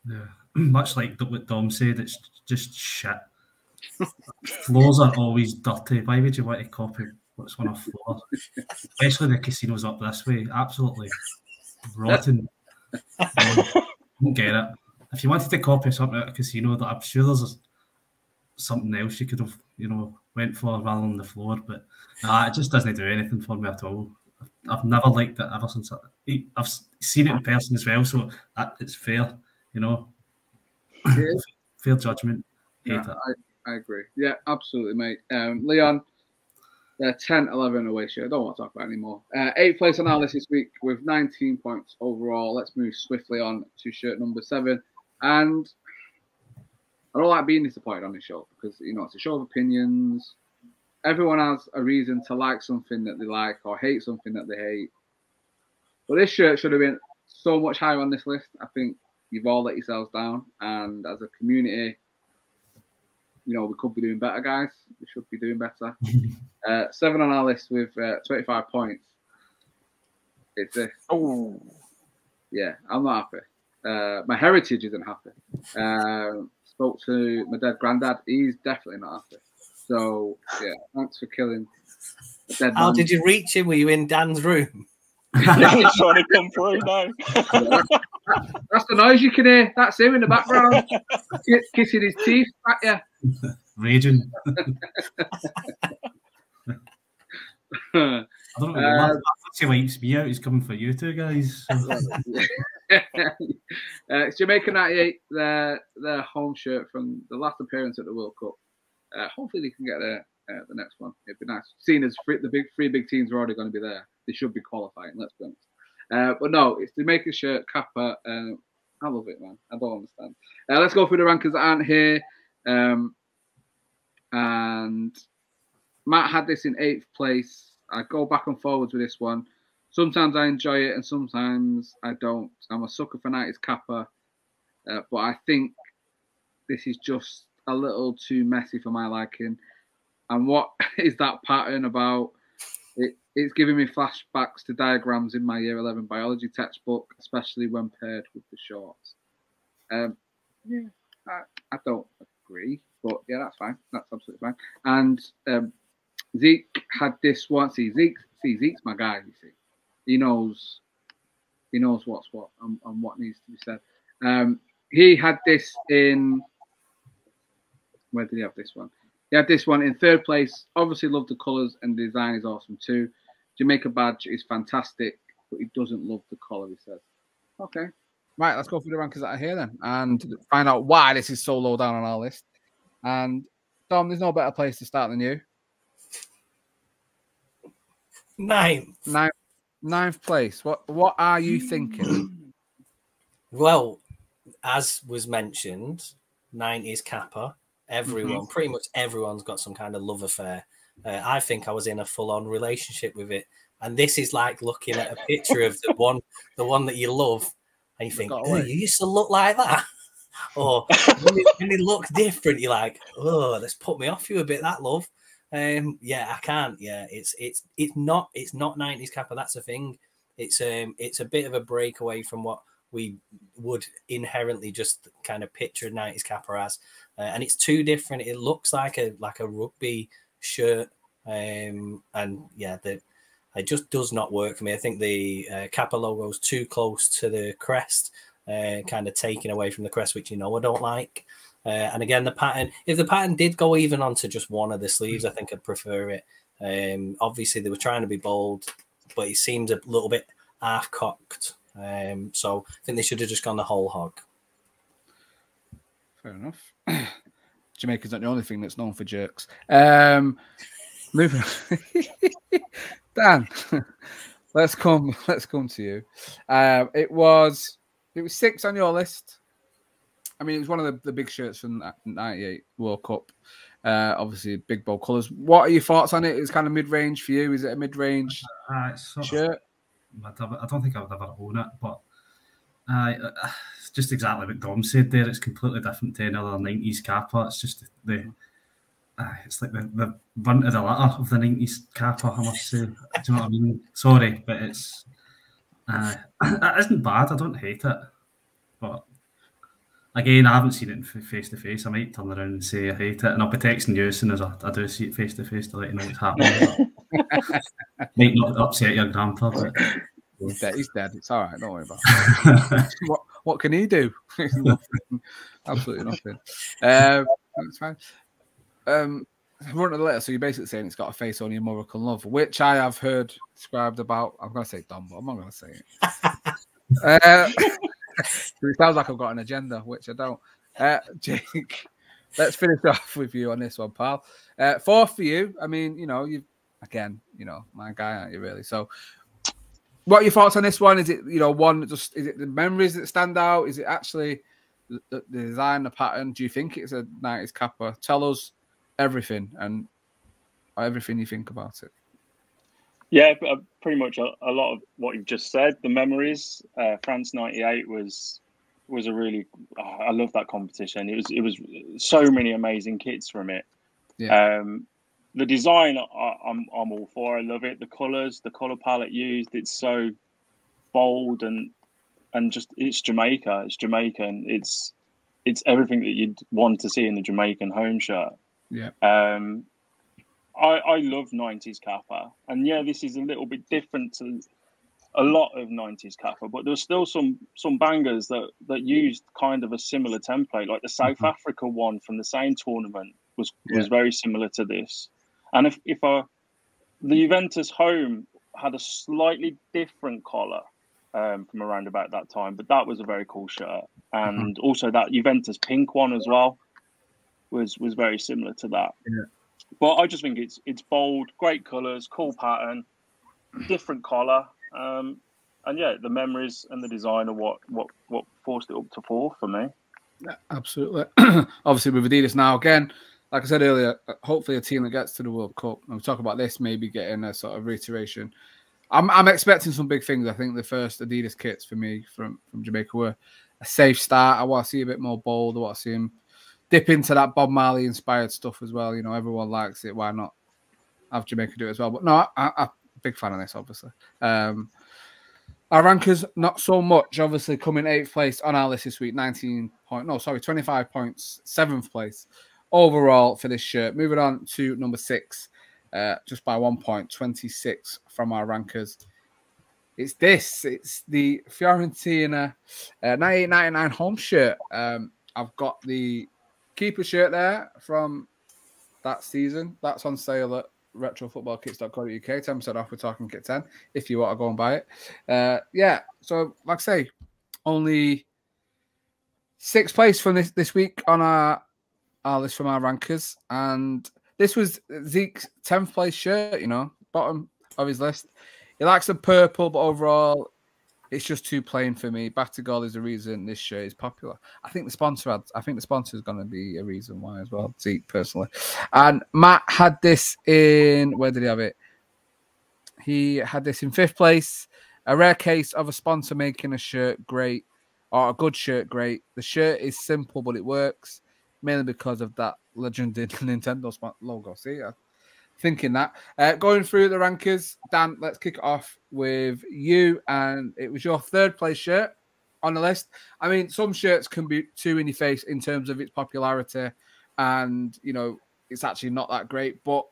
Yeah. Much like what Dom said, it's just shit. Floors are always dirty. Why would you want to copy what's on a floor? Especially the casinos up this way. Absolutely. Rotten. I don't get it. If you wanted to copy something out of a casino, that I'm sure there's something else you could have, you know, went for rather than the floor. But nah, it just doesn't do anything for me at all. I've never liked it ever since I, I've seen it in person as well. So that, it's fair, you know. Yeah. Fair judgment. Yeah, I, I agree. Yeah, absolutely, mate. Um, Leon, uh, ten eleven away shirt. I don't want to talk about it anymore. Uh, eighth place on our list this week with nineteen points overall. Let's move swiftly on to shirt number seven. And I don't like being disappointed on this show because, you know, it's a show of opinions. Everyone has a reason to like something that they like or hate something that they hate. But this shirt should have been so much higher on this list. I think you've all let yourselves down. And as a community, you know, we could be doing better, guys. We should be doing better. uh, seven on our list with uh, twenty-five points. It's this. Oh. Yeah, I'm not happy. Uh, my heritage isn't happy. Uh, spoke to my dead granddad. He's definitely not happy. So, yeah, thanks for killing the dead How man. Did you reach him? Were you in Dan's room? Trying to come through now. That's the noise you can hear. That's him in the background. Kissing his teeth at you. Raging. I don't know. Uh, that's who wipes me out. He's coming for you two guys. uh, it's Jamaica ninety-eight, their, their home shirt from the last appearance at the World Cup. Uh, hopefully they can get there uh, the next one. It'd be nice. Seeing as free, the big three big teams are already going to be there, they should be qualifying. Let's be honest. Uh, but no, it's the Maker shirt, Kappa. Uh, I love it, man. I don't understand. Uh, let's go through the rankers that aren't here. Um, and Matt had this in eighth place. I go back and forwards with this one. Sometimes I enjoy it and sometimes I don't. I'm a sucker for nineties Kappa. Uh, but I think this is just a little too messy for my liking. And what is that pattern about? It, it's giving me flashbacks to diagrams in my year eleven biology textbook, especially when paired with the shorts. Um, yeah, I, I don't agree, but yeah, that's fine. That's absolutely fine. And um, Zeke had this one. See, Zeke, see, Zeke's my guy, you see. He knows, he knows what's what and, and what needs to be said. Um, he had this in... Where did he have this one? He had this one in third place. Obviously, love the colours and the design is awesome too. Jamaica badge is fantastic, but he doesn't love the colour, he says. Okay. Right, let's go through the rankers that are here then and find out why this is so low down on our list. And, Dom, there's no better place to start than you. Ninth. Ninth, ninth place. What, what are you thinking? Well, as was mentioned, nineties Kappa. Everyone, mm-hmm. pretty much everyone's got some kind of love affair. Uh, I think I was in a full-on relationship with it, and this is like looking at a picture of the one, the one that you love, and you think, oh, you used to look like that, or when you, when you look different, you're like, oh, that's put me off you a bit. That love, um, yeah, I can't. Yeah, it's it's it's not it's not nineties Kappa. That's the thing. It's um, it's a bit of a breakaway from what we would inherently just kind of picture nineties Kappa as. Uh, and it's too different. It looks like a like a rugby shirt. Um, and, yeah, the, it just does not work for me. I think the uh, Kappa logo is too close to the crest, uh, kind of taken away from the crest, which, you know, I don't like. Uh, and, again, the pattern, if the pattern did go even onto just one of the sleeves, I think I'd prefer it. Um, obviously, they were trying to be bold, but it seems a little bit half-cocked. Um, so I think they should have just gone the whole hog. Fair enough. Jamaica's not the only thing that's known for jerks. Um, moving on. Dan, let's come. Let's come to you. Uh, it was it was six on your list. I mean, it was one of the, the big shirts from ninety-eight World Cup. Uh, obviously, big bold colours. What are your thoughts on it? It's kind of mid range for you. Is it a mid range uh, shirt? Of... I don't think I would ever own it, but uh, it's just exactly what Dom said there. It's completely different to another nineties Kappa. It's just the, uh, it's like the, the brunt of the latter of the nineties Kappa, I must say. Do you know what I mean? Sorry, but it's, uh, it isn't bad. I don't hate it. But again, I haven't seen it face to face. I might turn around and say I hate it, and I'll be texting you as soon as I, I do see it face to face to let you know what's happening. Might not upset your grandpa, but he's dead. He's dead. It's all right. Don't worry about it. what, what can he do? Nothing. Absolutely nothing. Um, that's fine. Um, Running the letter, so you're basically saying it's got a face on your Moroccan love, which I have heard described about. I'm going to say Dom, but I'm not going to say it. uh, it sounds like I've got an agenda, which I don't. Uh, Jake, let's finish off with you on this one, pal. Uh, four for you. I mean, you know, you again, you know, my guy, aren't you really? So, what are your thoughts on this one? Is it, you know, one just is it the memories that stand out? Is it actually the, the design, the pattern? Do you think it's a nineties kappa? Tell us everything and everything you think about it. Yeah, pretty much a, a lot of what you've just said. The memories, uh, France ninety-eight was was a really, oh, I love that competition. It was it was so many amazing kits from it. Yeah. Um, the design, I, I'm I'm all for. I love it. The colours, the colour palette used, it's so bold and and just it's Jamaica. It's Jamaican. It's it's everything that you'd want to see in the Jamaican home shirt. Yeah. Um, I, I love nineties kappa, and yeah, this is a little bit different to a lot of nineties kappa, but there's still some some bangers that that used kind of a similar template, like the South mm-hmm. Africa one from the same tournament was yeah. was very similar to this. And if if I, the Juventus home had a slightly different collar um, from around about that time, but that was a very cool shirt, and mm-hmm. also that Juventus pink one as well. Was was very similar to that, yeah. But I just think it's it's bold, great colours, cool pattern, different collar, um, and yeah, the memories and the design are what what what forced it up to four for me. Yeah, absolutely. Obviously, with Adidas now again, like I said earlier, hopefully a team that gets to the World Cup. And we talk about this maybe getting a sort of reiteration. I'm I'm expecting some big things. I think the first Adidas kits for me from from Jamaica were a safe start. I want to see a bit more bold. I want to see him dip into that Bob Marley inspired stuff as well. You know, everyone likes it. Why not have Jamaica do it as well? But no, I, I, I'm a big fan of this, obviously. Um, our rankers, not so much. Obviously, coming eighth place on our list this week, nineteen point, no, sorry, twenty-five points, seventh place overall for this shirt. Moving on to number six, uh, just by one point, twenty-six from our rankers. It's this. It's the Fiorentina uh, ninety-eight ninety-nine home shirt. Um, I've got the keeper shirt there from that season. That's on sale at retro football kits dot co dot U K. ten percent off. We're talking kit ten if you want to go and buy it. Uh, yeah. So, like I say, only sixth place from this, this week on our, our list from our rankers. And this was Zeke's tenth place shirt, you know, bottom of his list. He likes the purple, but overall, it's just too plain for me. Batagol is the reason this shirt is popular. I think the sponsor had, I think the sponsor is going to be a reason why as well. Zeke personally. And Matt had this in, where did he have it? He had this in fifth place. A rare case of a sponsor making a shirt great, or a good shirt great. The shirt is simple, but it works mainly because of that legendary Nintendo logo. See, I thinking that. Uh, going through the rankers, Dan, let's kick it off with you. And it was your third place shirt on the list. I mean, some shirts can be too in your face in terms of its popularity. And, you know, it's actually not that great. But,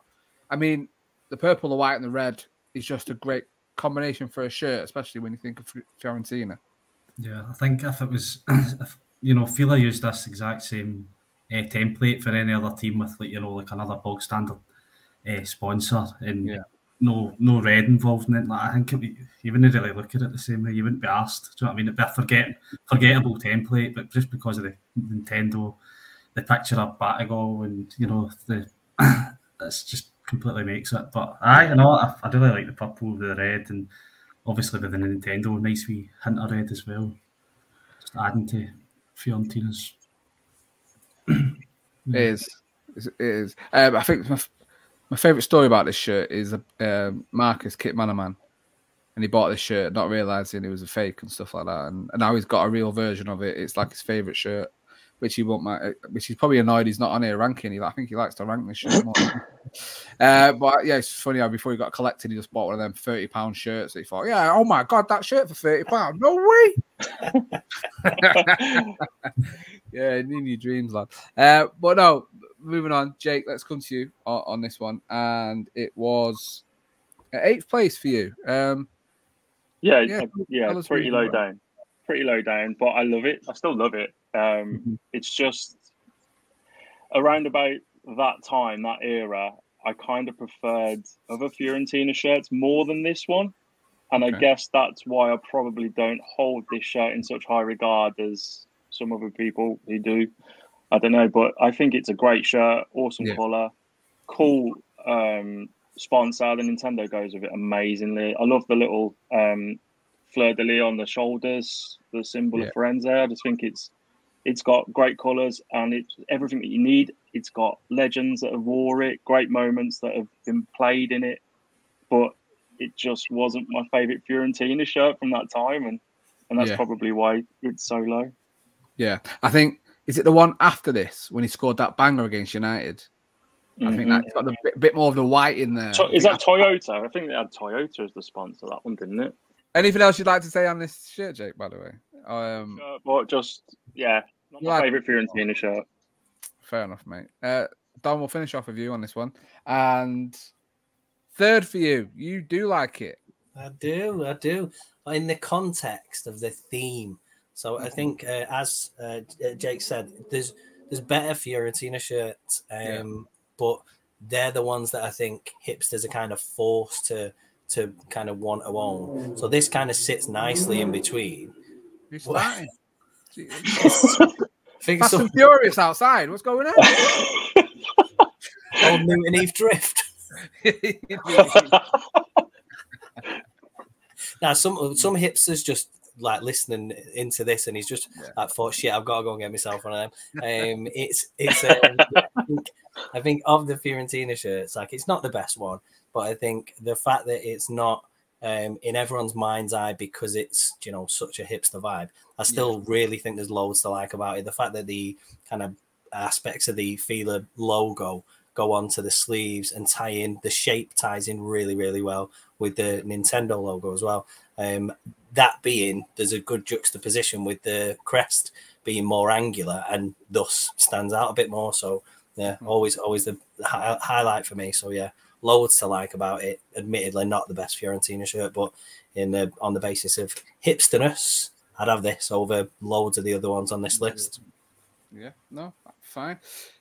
I mean, the purple, the white and the red is just a great combination for a shirt, especially when you think of Fiorentina. Yeah, I think if it was, if, you know, Fila used this exact same uh, template for any other team with, like, you know, like another bog standard Uh, sponsor and yeah. no no red involved in it. Like, I think it be, you wouldn't really look at it the same way. You wouldn't be asked. Do you know what I mean? It'd be a forget, forgettable template, but just because of the Nintendo, the picture of Batagol and, you know, the that's just completely makes it. But I, you know, I, I really like the purple, the red, and obviously with the Nintendo, nice wee hint of red as well. Just adding to Fiorentina's. It is. It is. Um, I think my My favourite story about this shirt is uh, Marcus, Kit Manaman, and he bought this shirt not realising it was a fake and stuff like that, and, and now he's got a real version of it. It's like his favourite shirt, which he won't mind, which he's probably annoyed he's not on here ranking. He, I think he likes to rank this shirt more. uh, but yeah, it's funny how before he got collected, he just bought one of them thirty pound shirts that he thought, yeah, oh my God, that shirt for thirty pounds, no way! Yeah, in your dreams, lad. Uh, but no, moving on, Jake, let's come to you on, on this one. And it was eighth place for you. Um, yeah, yeah, yeah pretty low about. down. Pretty low down, but I love it. I still love it. Um, mm-hmm. It's just around about that time, that era, I kind of preferred other Fiorentina shirts more than this one. And okay. I guess that's why I probably don't hold this shirt in such high regard as some other people who do. I don't know, but I think it's a great shirt, awesome yeah. colour, cool um, sponsor. The Nintendo goes with it amazingly. I love the little um, fleur-de-lis on the shoulders, the symbol yeah. of Firenze. I just think it's it's got great colours and it's everything that you need. It's got legends that have wore it, great moments that have been played in it, but it just wasn't my favourite Fiorentina shirt from that time, and, and that's yeah. probably why it's so low. Yeah, I think, is it the one after this when he scored that banger against United? I mm-hmm. think that's got a bit, bit more of the white in there. To is that Toyota? I think they had Toyota as the sponsor, that one, didn't it? Anything else you'd like to say on this shirt, Jake, by the way? Um, uh, but just, yeah, not my like favourite Fiorentina shirt. Fair enough, mate. Uh, Dom, we'll finish off with you on this one. And third for you, you do like it. I do, I do. In the context of the theme. So I think, uh, as uh, Jake said, there's there's better Fiorentina shirts, um, yeah. but they're the ones that I think hipsters are kind of forced to to kind of want to own. So this kind of sits nicely in between. It's nice. Fast and Furious outside. What's going on? Old Newton Heath Drift. Now some some hipsters just like listening into this, and he's just yeah. like, "Fuck shit, I've got to go and get myself one of them." Um, it's it's. Um, I, think, I think of the Fiorentina shirts, like it's not the best one, but I think the fact that it's not um in everyone's mind's eye because it's, you know, such a hipster vibe. I still yeah. really think there's loads to like about it. The fact that the kind of aspects of the Fila logo go onto the sleeves and tie in, the shape ties in really, really well with the Nintendo logo as well. Um, that being, there's a good juxtaposition with the crest being more angular and thus stands out a bit more. So yeah, always, always the hi highlight for me. So yeah, loads to like about it. Admittedly, not the best Fiorentina shirt, but in the on the basis of hipsterness, I'd have this over loads of the other ones on this list. Yeah, no, fine.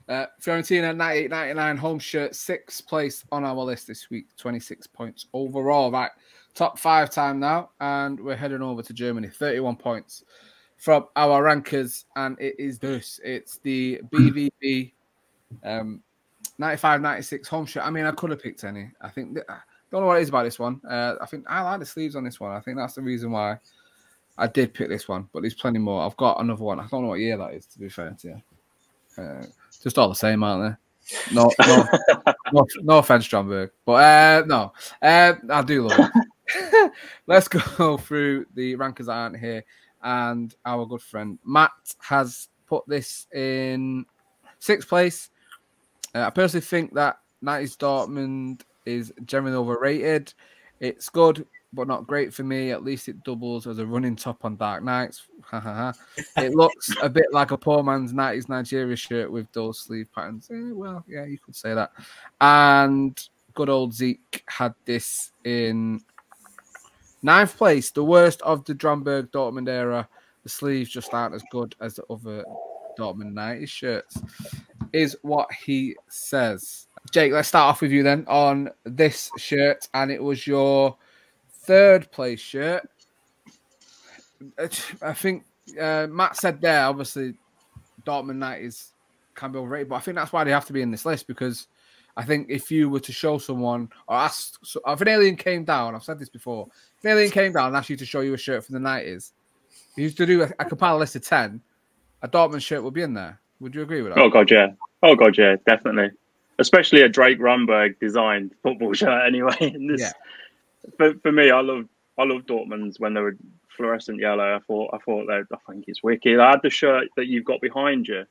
Uh, Fiorentina ninety-eight ninety-nine home shirt, sixth place on our list this week, twenty-six points overall. Right. Top five time now, and we're heading over to Germany. thirty-one points from our rankers, and it is this. It's the B V B um, ninety-five ninety-six home shirt. I mean, I could have picked any. I think I don't know what it is about this one. Uh, I think I like the sleeves on this one. I think that's the reason why I did pick this one, but there's plenty more. I've got another one. I don't know what year that is, to be fair to you. Uh, just all the same, aren't they? No, no, no, no offense, Stromberg, but uh, no, uh, I do love it. Let's go through the rankers that aren't here, and our good friend Matt has put this in sixth place. Uh, I personally think that nineties Dortmund is generally overrated. It's good, but not great for me. At least it doubles as a running top on Dark Nights. It looks a bit like a poor man's nineties Nigeria shirt with dull sleeve patterns. Eh, well, yeah, you could say that. And good old Zeke had this in ninth place, the worst of the Stromberg Dortmund era. The sleeves just aren't as good as the other Dortmund nineties shirts, is what he says. Jake, let's start off with you then on this shirt, and it was your third place shirt. I think uh, Matt said there, obviously, Dortmund nineties can be overrated, but I think that's why they have to be in this list, because I think if you were to show someone or ask, so if an alien came down, I've said this before, if an alien came down and asked you to show you a shirt from the nineties, if you used to do a, a compile list of ten, a Dortmund shirt would be in there. Would you agree with that? Oh, God, yeah. Oh, God, yeah, definitely. Especially a Drake Rundberg designed football shirt anyway. In this, yeah. for, for me, I love I love Dortmund's when they were fluorescent yellow. I thought, I thought they, I think it's wicked. I had the shirt that you've got behind you.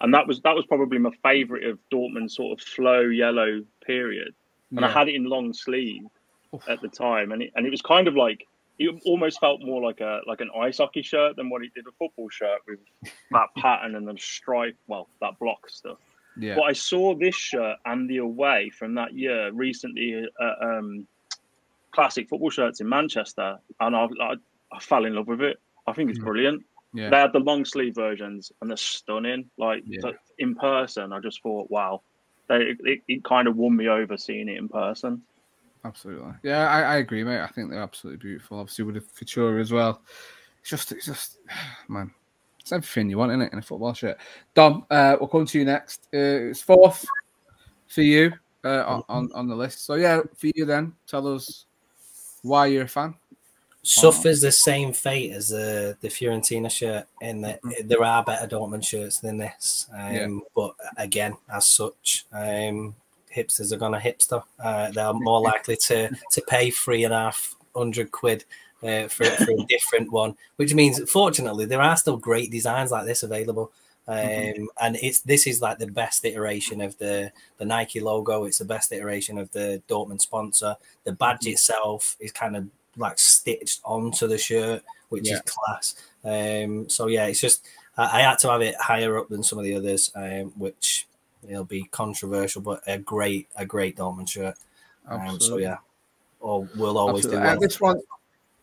And that was that was probably my favourite of Dortmund's sort of flow yellow period. And yeah. I had it in long sleeve Oof. at the time. And it, and it was kind of like, it almost felt more like a like an ice hockey shirt than what it did a football shirt with that pattern and the stripe, well, that block stuff. Yeah. But I saw this shirt and the away from that year recently at um, Classic Football Shirts in Manchester. And I, I, I fell in love with it. I think it's brilliant. Yeah. They had the long sleeve versions and they're stunning. Like yeah. in person, I just thought, wow, they, it, it kind of won me over seeing it in person. Absolutely. Yeah, I, I agree, mate. I think they're absolutely beautiful. Obviously, with the Futura as well. It's just, it's just, man, it's everything you want, isn't it, in a football shirt. Dom, uh, we'll come to you next. Uh, it's fourth for you uh, on, on the list. So, yeah, for you then, tell us why you're a fan. Suffers the same fate as the, the Fiorentina shirt in that there are better Dortmund shirts than this. Um, yeah. But again, as such, um, hipsters are going to hipster. Uh, they're more likely to, to pay three and a half hundred quid uh, for, for a different one, which means, fortunately, there are still great designs like this available. Um, mm-hmm. And it's this is like the best iteration of the, the Nike logo. It's the best iteration of the Dortmund sponsor. The badge itself is kind of like stitched onto the shirt, which yeah. is class. Um, so yeah, it's just I, I had to have it higher up than some of the others, um, which it'll be controversial, but a great, a great Dortmund shirt. Um, so yeah, or we'll always Absolutely. do well. uh, this one.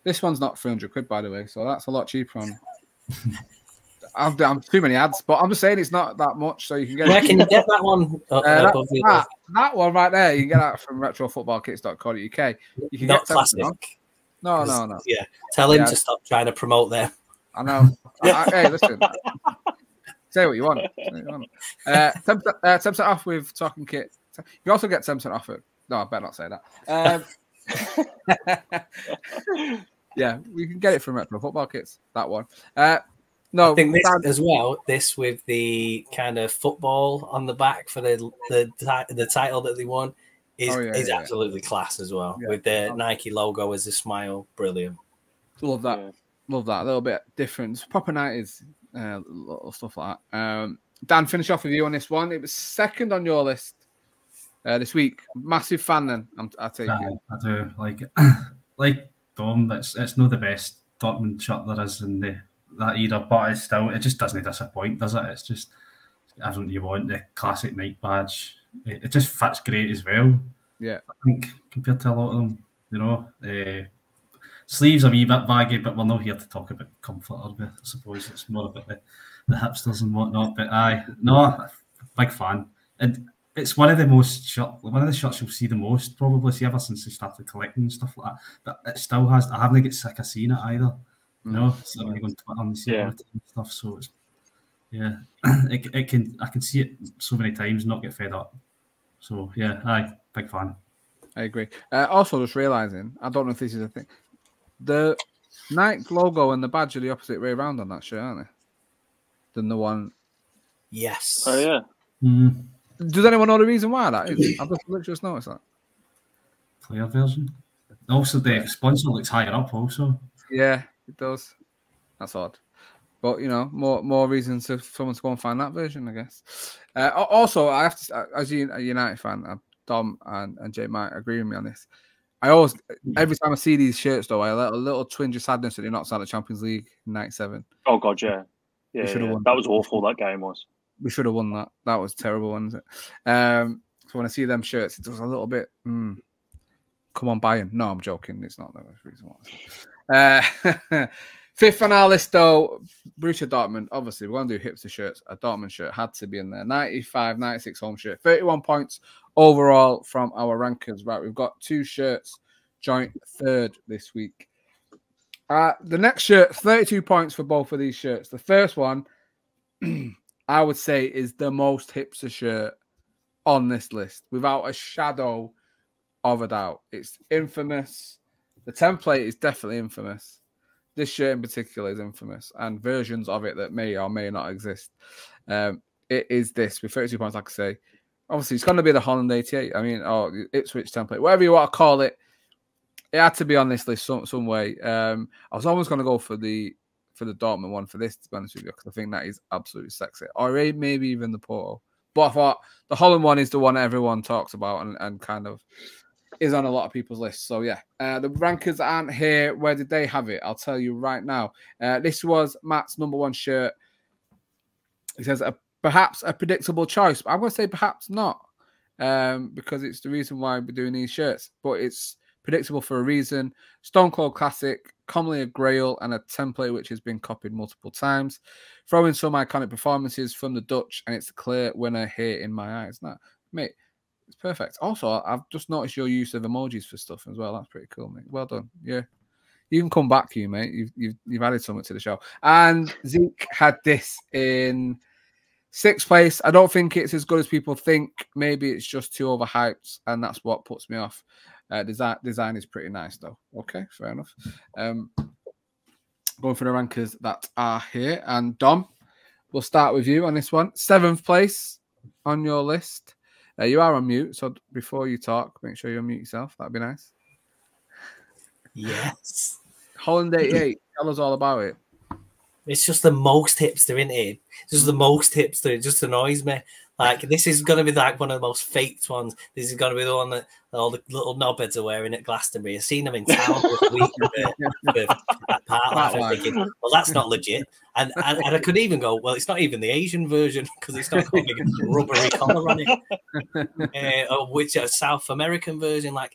This one's not three hundred quid, by the way, so that's a lot cheaper. On I've done too many ads, but I'm just saying it's not that much, so you can get. Where it. can you get that one? Uh, that, that, that one right there, you can get that from retro football kits dot co dot U K. You can not get plastic. No, no, no. Yeah, tell him yeah. to stop trying to promote them. I know. I, I, hey, listen. Say what you want. Uh, ten percent uh, off with Talking Kit. You also get ten percent off it. No, I better not say that. Um, yeah, we can get it from Retro Football Kits. That one. Uh, no, I think this as well. This with the kind of football on the back for the the the title that they won. Is, oh, yeah, is yeah, absolutely yeah. class as well yeah. with the oh. Nike logo as a smile. Brilliant. Love that. Yeah. Love that. A little bit different. Proper nineties uh, little stuff like that. Um, Dan, finish off with you on this one. It was second on your list uh, this week. Massive fan then, I'm, I take yeah, it. I do. Like like Dom, that's it's not the best Dortmund shirt there is in the, that era, but it's still, it just doesn't disappoint, does it? It's just everything you want, the classic Nike badge. It just fits great as well. Yeah, I think compared to a lot of them, you know, uh, sleeves are a wee bit baggy, but we're not here to talk about comfort, are we? I suppose it's more about the, the hipsters and whatnot. But aye, no, big fan, and it's one of the most shirt, one of the shirts you'll see the most probably see ever since I started collecting and stuff like that. But it still has. I haven't got sick of seeing it either. You know, so I'm going to Twitter and see yeah. it and stuff. So it's, yeah, it, it can I can see it so many times, not get fed up. So, yeah, aye, big fan. I agree. Uh, also, just realising, I don't know if this is a thing, the Nike logo and the badge are the opposite way around on that shirt, aren't they? Than the one... Yes. Oh, yeah. Mm. Does anyone know the reason why that is? I've just literally just noticed that. Player version. Also, the sponsor looks higher up also. Yeah, it does. That's odd. But, you know, more more reason for someone to go and find that version, I guess. Uh, also, I have to, as a United fan, Dom and, and Jay might agree with me on this. I always, every time I see these shirts, though, I let a little twinge of sadness that they're not outside the Champions League in ninety-seven. Oh, God, yeah. Yeah, yeah. Won. That was awful, that game was. We should have won that. That was terrible, wasn't it? Um, so when I see them shirts, it was a little bit, mm, come on, buy them. No, I'm joking. It's not the reason why. Uh, Fifth on our list, though, Borussia Dortmund. Obviously, we're going to do hipster shirts. A Dortmund shirt had to be in there. ninety-five, ninety-six home shirt. thirty-one points overall from our rankers. Right, we've got two shirts joint third this week. Uh, the next shirt, thirty-two points for both of these shirts. The first one, I would say, is the most hipster shirt on this list, without a shadow of a doubt. It's infamous. The template is definitely infamous. This shirt in particular is infamous, and versions of it that may or may not exist. Um, it is this with thirty-two points, like I say. Obviously, it's going to be the Holland eighty-eight. I mean, oh, Ipswich template, whatever you want to call it. It had to be on this list some some way. Um, I was almost going to go for the for the Dortmund one for this, to be honest with you, because I think that is absolutely sexy, or maybe even the Porto. But I thought the Holland one is the one everyone talks about and and kind of. is on a lot of people's lists. So, yeah, uh, the rankers aren't here. Where did they have it? I'll tell you right now. Uh, this was Matt's number one shirt. He says, a, perhaps a predictable choice. But I'm going to say perhaps not, um, because it's the reason why we're doing these shirts. But it's predictable for a reason. Stone Cold Classic, commonly a grail and a template which has been copied multiple times. Throw in some iconic performances from the Dutch and it's a clear winner here in my eyes. Now, mate, it's perfect. Also, I've just noticed your use of emojis for stuff as well. That's pretty cool, mate. Well done. Yeah. You can come back, you, mate. You've, you've, you've added something to the show. And Zeke had this in sixth place. I don't think it's as good as people think. Maybe it's just too overhyped, and that's what puts me off. Uh, design design is pretty nice, though. Okay, fair enough. Um, going for the rankers that are here. And Dom, we'll start with you on this one. Seventh place on your list. Uh, you are on mute, so before you talk, make sure you unmute yourself. That'd be nice. Yes. Holland eighty-eight, tell us all about it. It's just the most hipster, isn't it? It's just the most hipster. It just annoys me. Like, this is going to be like one of the most faked ones. This is going to be the one that all the little knobheads are wearing at Glastonbury. I've seen them in town this week with that part life. I'm thinking, well, that's not legit. And, and and I could even go, well, it's not even the Asian version because it's not got a rubbery collar on it. Uh, which a South American version. Like,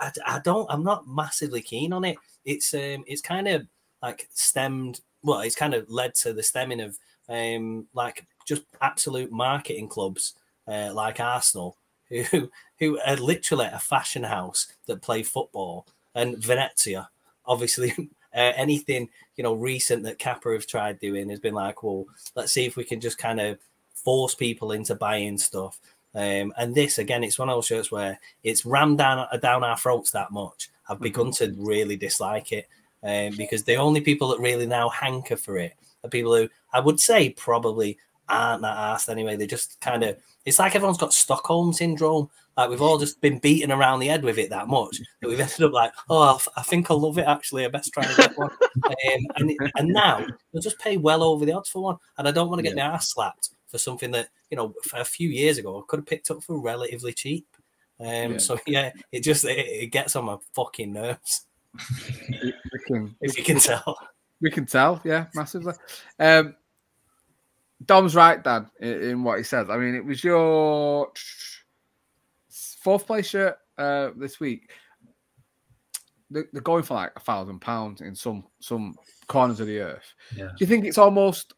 I, I don't, I'm not massively keen on it. It's um, it's kind of like stemmed, well, it's kind of led to the stemming of um, like just absolute marketing clubs uh, like Arsenal, who who are literally a fashion house that play football, and Venezia, obviously. Uh, anything, you know, recent that Kappa have tried doing has been like, well, let's see if we can just kind of force people into buying stuff. Um, and this, again, it's one of those shirts where it's rammed down, down our throats that much. I've begun to really dislike it um, because the only people that really now hanker for it are people who I would say probably aren't that arsed anyway. They just kind of, it's like everyone's got Stockholm syndrome. Like, we've all just been beaten around the head with it that much that we've ended up like, oh, I think I love it, actually. I best try and get one. um, and, and now they'll just pay well over the odds for one. And I don't want to get yeah. my ass slapped for something that, you know, a few years ago I could have picked up for relatively cheap. Um, yeah. So, yeah, it just it, it gets on my fucking nerves. we can, if you can tell. We can tell, yeah, massively. Um, Dom's right, Dan, in, in what he says. I mean, it was your fourth place shirt uh, this week. They're going for like a thousand pounds in some some corners of the earth. Yeah. Do you think it's almost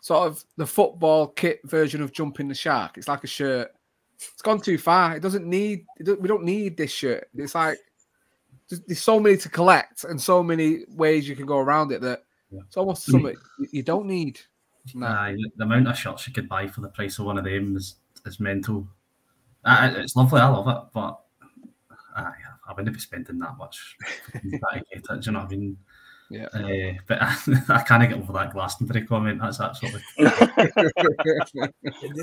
sort of the football kit version of Jumping the Shark? It's like a shirt. It's gone too far. It doesn't need. It don't, we don't need this shirt. It's like there's so many to collect and so many ways you can go around it that yeah. it's almost something you don't need. No. Nah, the amount of shirts you could buy for the price of one of them is is mental. I, it's lovely. I love it, but I, I wouldn't be spending that much. To get it, do you know what I mean? Yeah, uh, but I, I can't get over that Glastonbury comment. That's absolutely the,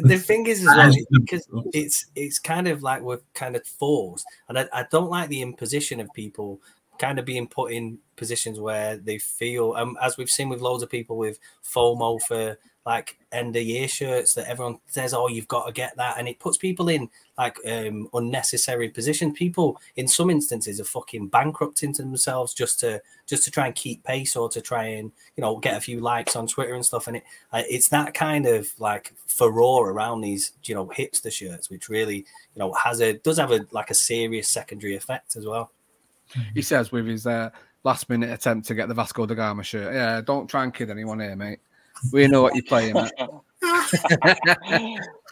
the thing is, is well, because it's it's kind of like we're kind of forced, and I, I don't like the imposition of people kind of being put in positions where they feel, um, as we've seen with loads of people with FOMO for like end of year shirts that everyone says, oh, you've got to get that, and it puts people in like um, unnecessary positions. People in some instances are fucking bankrupting themselves just to just to try and keep pace or to try and, you know, get a few likes on Twitter and stuff. And it uh, it's that kind of like furore around these, you know, hipster shirts, which really, you know, has a does have a like a serious secondary effect as well. He says with his uh, last minute attempt to get the Vasco da Gama shirt. Yeah, don't try and kid anyone here, mate. We know what you're playing at.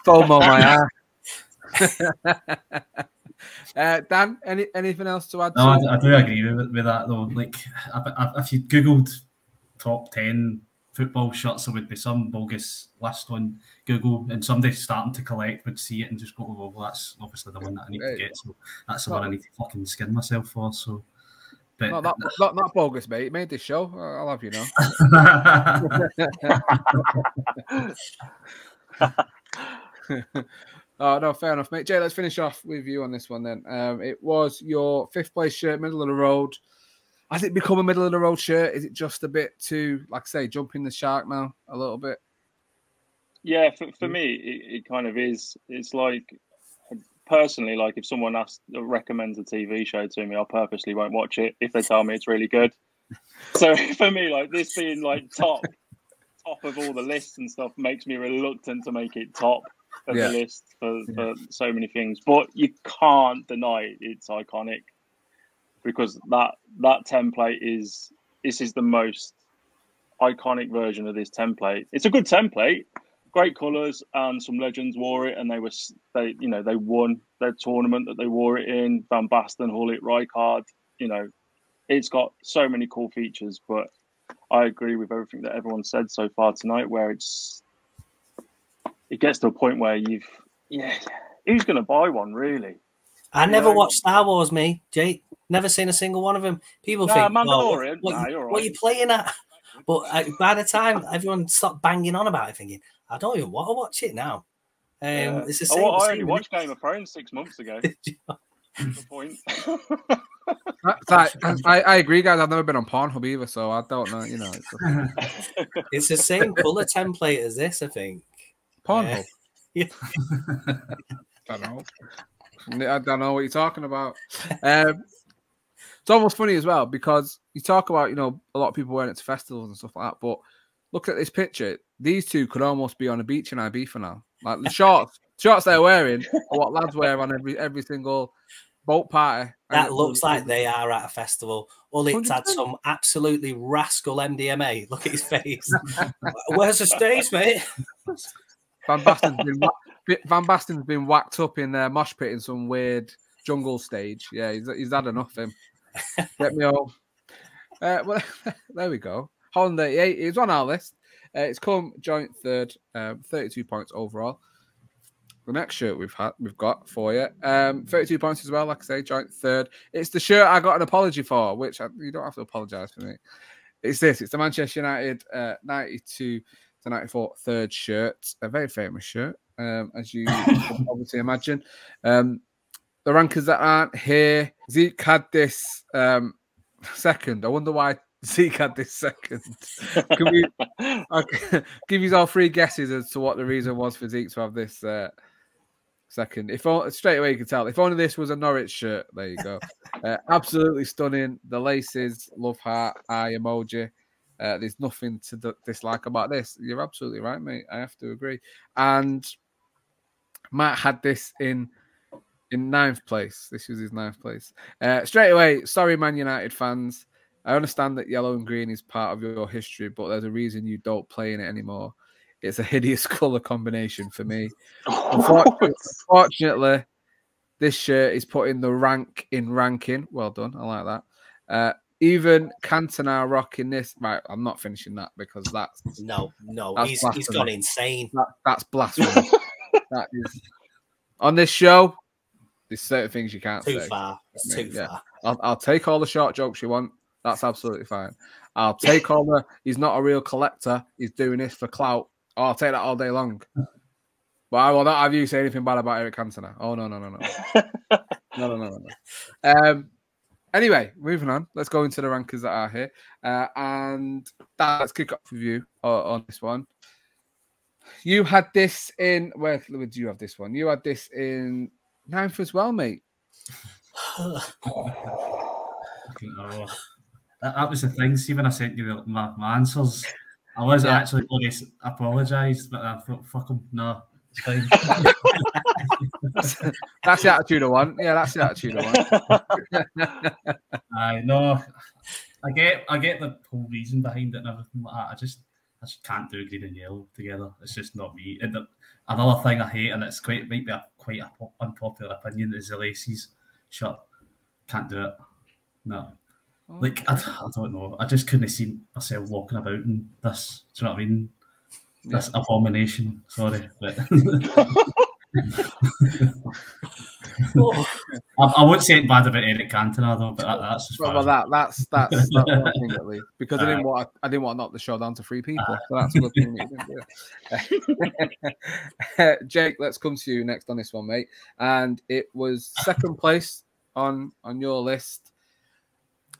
FOMO, my ass. uh, Dan, any, anything else to add? No, to I, I do agree with, with that, though. Like, I, I, if you Googled top ten football shirts, there would be some bogus list on Google, and somebody starting to collect would see it and just go, oh, well, that's obviously the one that I need to get. So that's the one I need to fucking skin myself for. So. But, not, that, not that bogus, mate. It made this show. I'll have you know. Oh, no, fair enough, mate. Jay, let's finish off with you on this one then. Um, it was your fifth place shirt, middle of the road. Has it become a middle of the road shirt? Is it just a bit too, like I say, jumping the shark now a little bit? Yeah, for, for me, it, it kind of is. It's like... Personally, like if someone asks, recommends a T V show to me, I purposely won't watch it if they tell me it's really good. So for me, like this being like top, top of all the lists and stuff makes me reluctant to make it top of yeah. the list for, for yeah. so many things. But you can't deny it, it's iconic. because that that template is, this is the most iconic version of this template. It's a good template, great colours, and some legends wore it, and they were they you know they won their tournament that they wore it in. Van Basten, Hullet, Rijkaard, you know, it's got so many cool features. But I agree with everything that everyone said so far tonight, where it's it gets to a point where you've yeah, who's going to buy one really? I you never know? watched Star Wars, me, Jake. Never seen a single one of them. People nah, think, Mandalorian, oh, what, nah, you're right. What are you playing at? But uh, by the time everyone stopped banging on about it, thinking, I don't even want to watch it now. Um, yeah. It's the same, oh, the same I only watched Game of Thrones six months ago. That's the point. I, I, I agree, guys. I've never been on Pornhub either, so I don't know. You know, it's, it's the same color template as this, I think. Pornhub? Yeah. I don't know. I don't know what you're talking about. Um, it's almost funny as well, because you talk about, you know, a lot of people wearing it to festivals and stuff like that, but look at this picture. These two could almost be on a beach in Ibiza now. Like the shorts, shorts they're wearing are what lads wear on every every single boat party. That and looks like they are at a festival. Ulit's had some absolutely rascal M D M A. Look at his face. Where's the stage, mate? Van Basten's been Van Basten's been whacked up in their mosh pit in some weird jungle stage. Yeah, he's, he's had enough of him. Get me home. Uh, well, there we go. Holland eighty-eight is on our list. Uh, it's come joint third, um, thirty-two points overall. The next shirt we've had, we've got for you, um, thirty-two points as well. Like I say, joint third. It's the shirt I got an apology for, which I, you don't have to apologise for me. It's this. It's the Manchester United uh, ninety-two to ninety-four third shirt. A very famous shirt, um, as you can obviously imagine. Um, the rankers that aren't here, Zeke had this um, second. I wonder why Zeke had this second. Can we I'll give you all three guesses as to what the reason was for Zeke to have this uh, second? If all, straight away you can tell. If only this was a Norwich shirt. There you go. Uh, absolutely stunning. The laces, love heart, eye emoji. Uh, there's nothing to dislike about this. You're absolutely right, mate. I have to agree. And Matt had this in in ninth place. This was his ninth place. Uh, straight away, sorry, Man United fans. I understand that yellow and green is part of your history, but there's a reason you don't play in it anymore. It's a hideous colour combination for me. Unfortunately, unfortunately, this shirt is putting the rank in ranking. Well done. I like that. Uh, even Cantona rocking this. Right, I'm not finishing that because that's... No, no. That's he's, he's gone insane. That, that's blasphemy. That is... On this show, there's certain things you can't too say. Far. It's I mean, too yeah. far. I'll, I'll take all the short jokes you want. That's absolutely fine. I'll take all the... He's not a real collector. He's doing this for clout. Oh, I'll take that all day long. But I will not have you say anything bad about Eric Cantona. Oh, no, no, no, no. No, no, no, no, no. Um, anyway, moving on. Let's go into the rankers that are here. Uh, and that, let's kick off with you on, on this one. You had this in... Where, where do you have this one? You had this in ninth as well, mate. That, that was the thing, see, when I sent you the, my, my answers, I was yeah. actually going to apologise, but I thought, fuck them, no, it's fine. That's the attitude I want. Yeah, that's the attitude I want. I know. I get I get the whole reason behind it and everything like that. I just, I just can't do green and yellow together. It's just not me. And the, another thing I hate, and it's quite, it might be a, quite an unpopular opinion, is the laces. Shut up. Can't do it. No. Like, I, I don't know. I just couldn't have seen myself walking about in this. Do you know what I mean? This yeah. abomination. Sorry. But... oh. I, I wouldn't say it bad about Eric Cantona, though, but that, that's just well, well, that, that's, that's, that's one thing, at least. Because uh, I, didn't want, I didn't want to knock the show down to three people. Uh, so that's a good thing that you didn't do. uh, Jake, let's come to you next on this one, mate. And it was second place on on your list.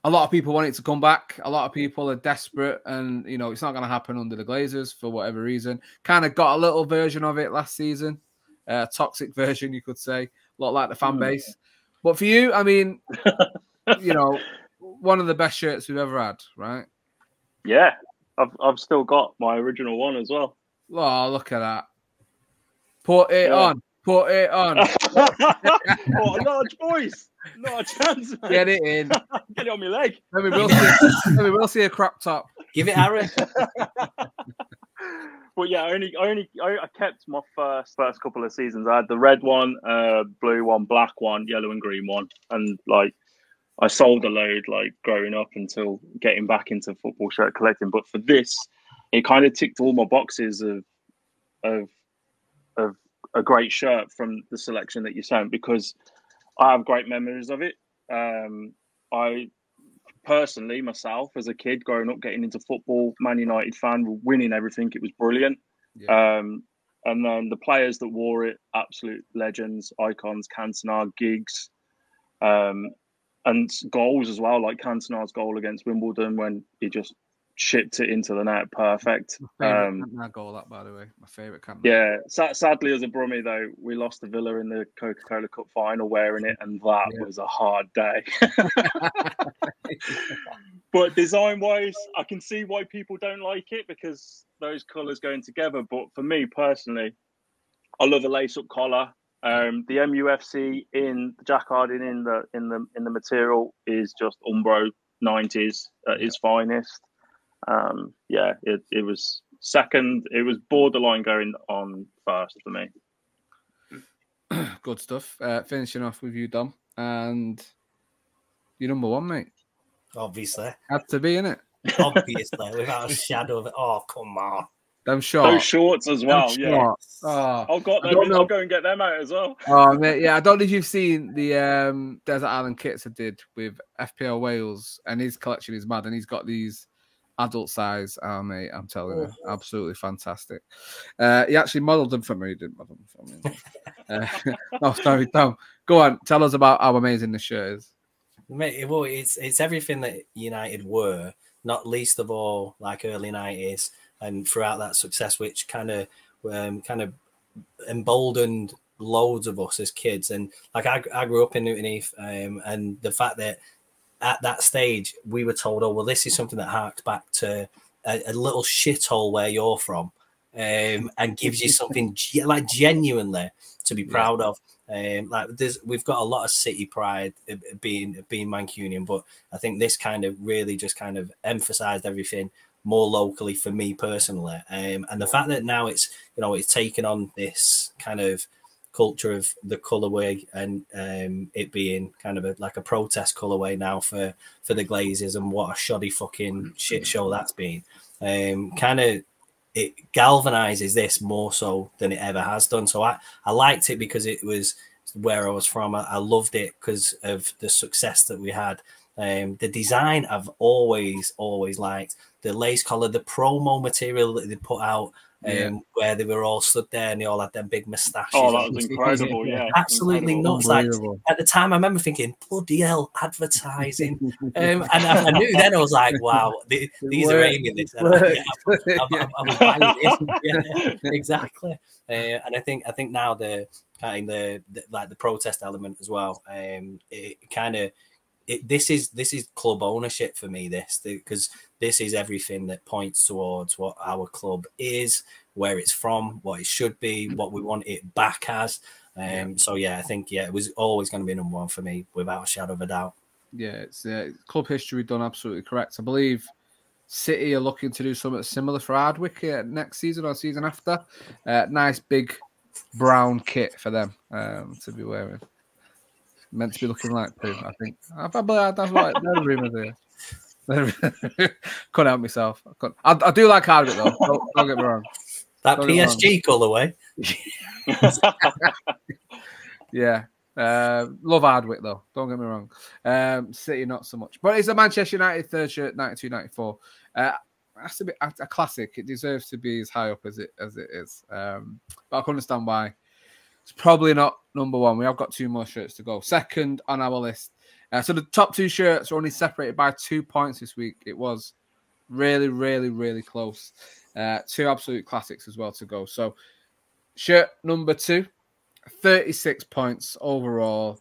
A lot of people want it to come back. A lot of people are desperate, and you know it's not going to happen under the Glazers for whatever reason. Kind of got a little version of it last season, a uh, toxic version, you could say. A lot like the fan base. But for you, I mean, you know, one of the best shirts we've ever had, right? Yeah, I've I've still got my original one as well. Oh, look at that! Put it yeah. on. Put it on. What a large voice. Not a chance, mate. Get it in. Get it on my leg. Then we will see, we will see a crop top. Give it, Harry. But yeah, I only, I only, I kept my first first couple of seasons. I had the red one, uh, blue one, black one, yellow and green one, and like I sold a load like growing up until getting back into football shirt collecting. But for this, it kind of ticked all my boxes of of of a great shirt from the selection that you sent, because I have great memories of it. Um, I personally, myself, as a kid growing up, getting into football, Man United fan, winning everything. It was brilliant. Yeah. Um, and then the players that wore it, absolute legends, icons, Cantona, Giggs, um, and goals as well, like Cantona's goal against Wimbledon when he just shipped it into the net. Perfect. My favourite um, Cantona goal, that, by the way. My favourite Cantona. Yeah. Sad, sadly, as a Brummie, though, we lost to Villa in the Coca-Cola Cup final wearing it, and that yeah. was a hard day. But design-wise, I can see why people don't like it, because those colours going together. But for me, personally, I love a lace-up collar. Um, the M U F C in the jacquarding in the in the in the material is just Umbro nineties at yeah. its finest. Um, yeah, it it was second. It was borderline going on first for me. Good stuff. Uh, finishing off with you, Dom, and you're number one, mate. Obviously, had to be, innit? Obviously, without a shadow of it. Oh, come on. Them shorts. Those shorts as well. Them yeah. Oh. I've got them. I'll go and get them out as well. Oh, mate, yeah. I don't know if you've seen the um, Desert Island kits I did with F P L Wales, and his collection is mad, and he's got these adult size. Oh, mate, I'm telling oh. you, absolutely fantastic. Uh, he actually modelled them for me. He didn't model them for me. uh, no, sorry, Tom. Go on. Tell us about how amazing this shirt is. Mate, well, it's it's everything that United were, not least of all, like early nineties. And throughout that success, which kind of um, kind of emboldened loads of us as kids. And like I, I grew up in Newton Heath, um, and the fact that at that stage we were told, oh, well, this is something that harked back to a, a little shithole where you're from, um, and gives you something ge like genuinely to be proud of. Um, like there's, we've got a lot of city pride being, being Mancunian, but I think this kind of really just kind of emphasized everything more locally for me personally, um, and the fact that now it's you know it's taken on this kind of culture of the colorway, and um, it being kind of a, like a protest colorway now for for the Glazers, and what a shoddy fucking shit show that's been. Um, kind of it galvanizes this more so than it ever has done. So I I liked it because it was where I was from. I, I loved it because of the success that we had. Um, the design I've always, always liked. The lace collar, the promo material that they put out, um, yeah. where they were all stood there and they all had their big moustaches. Oh, that was incredible, yeah. Absolutely incredible. Nuts. Like, at the time, I remember thinking, bloody hell, advertising. um, and I, I knew then, I was like, wow, they, these worked. Are aiming this. And I, yeah, I'm, I'm, I'm, I'm buying this. Yeah, exactly. Uh, and I think I think now the kind of the, like the protest element as well, um, it kind of, It, this is this is club ownership for me, this because this is everything that points towards what our club is, where it's from, what it should be, what we want it back as. Um, so yeah, I think yeah, it was always going to be number one for me without a shadow of a doubt. Yeah, it's uh, club history done absolutely correct. I believe City are looking to do something similar for Hardwick uh, next season or season after. Uh, nice big brown kit for them um, to be wearing. Meant to be looking like poo, I think. I probably I'd have like no rumours here. Couldn't help myself. I, couldn't. I, I do like Hardwick though. Don't, don't get me wrong. That don't P S G colourway. Yeah. Uh, love Hardwick though. Don't get me wrong. Um, City not so much. But it's a Manchester United third shirt, ninety-two ninety-four. Uh, has to be a, a classic. It deserves to be as high up as it as it is. Um, but I can understand why. It's probably not number one. We have got two more shirts to go. Second on our list. Uh, so the top two shirts are only separated by two points this week. It was really, really, really close. Uh, two absolute classics as well to go. So shirt number two, thirty-six points overall.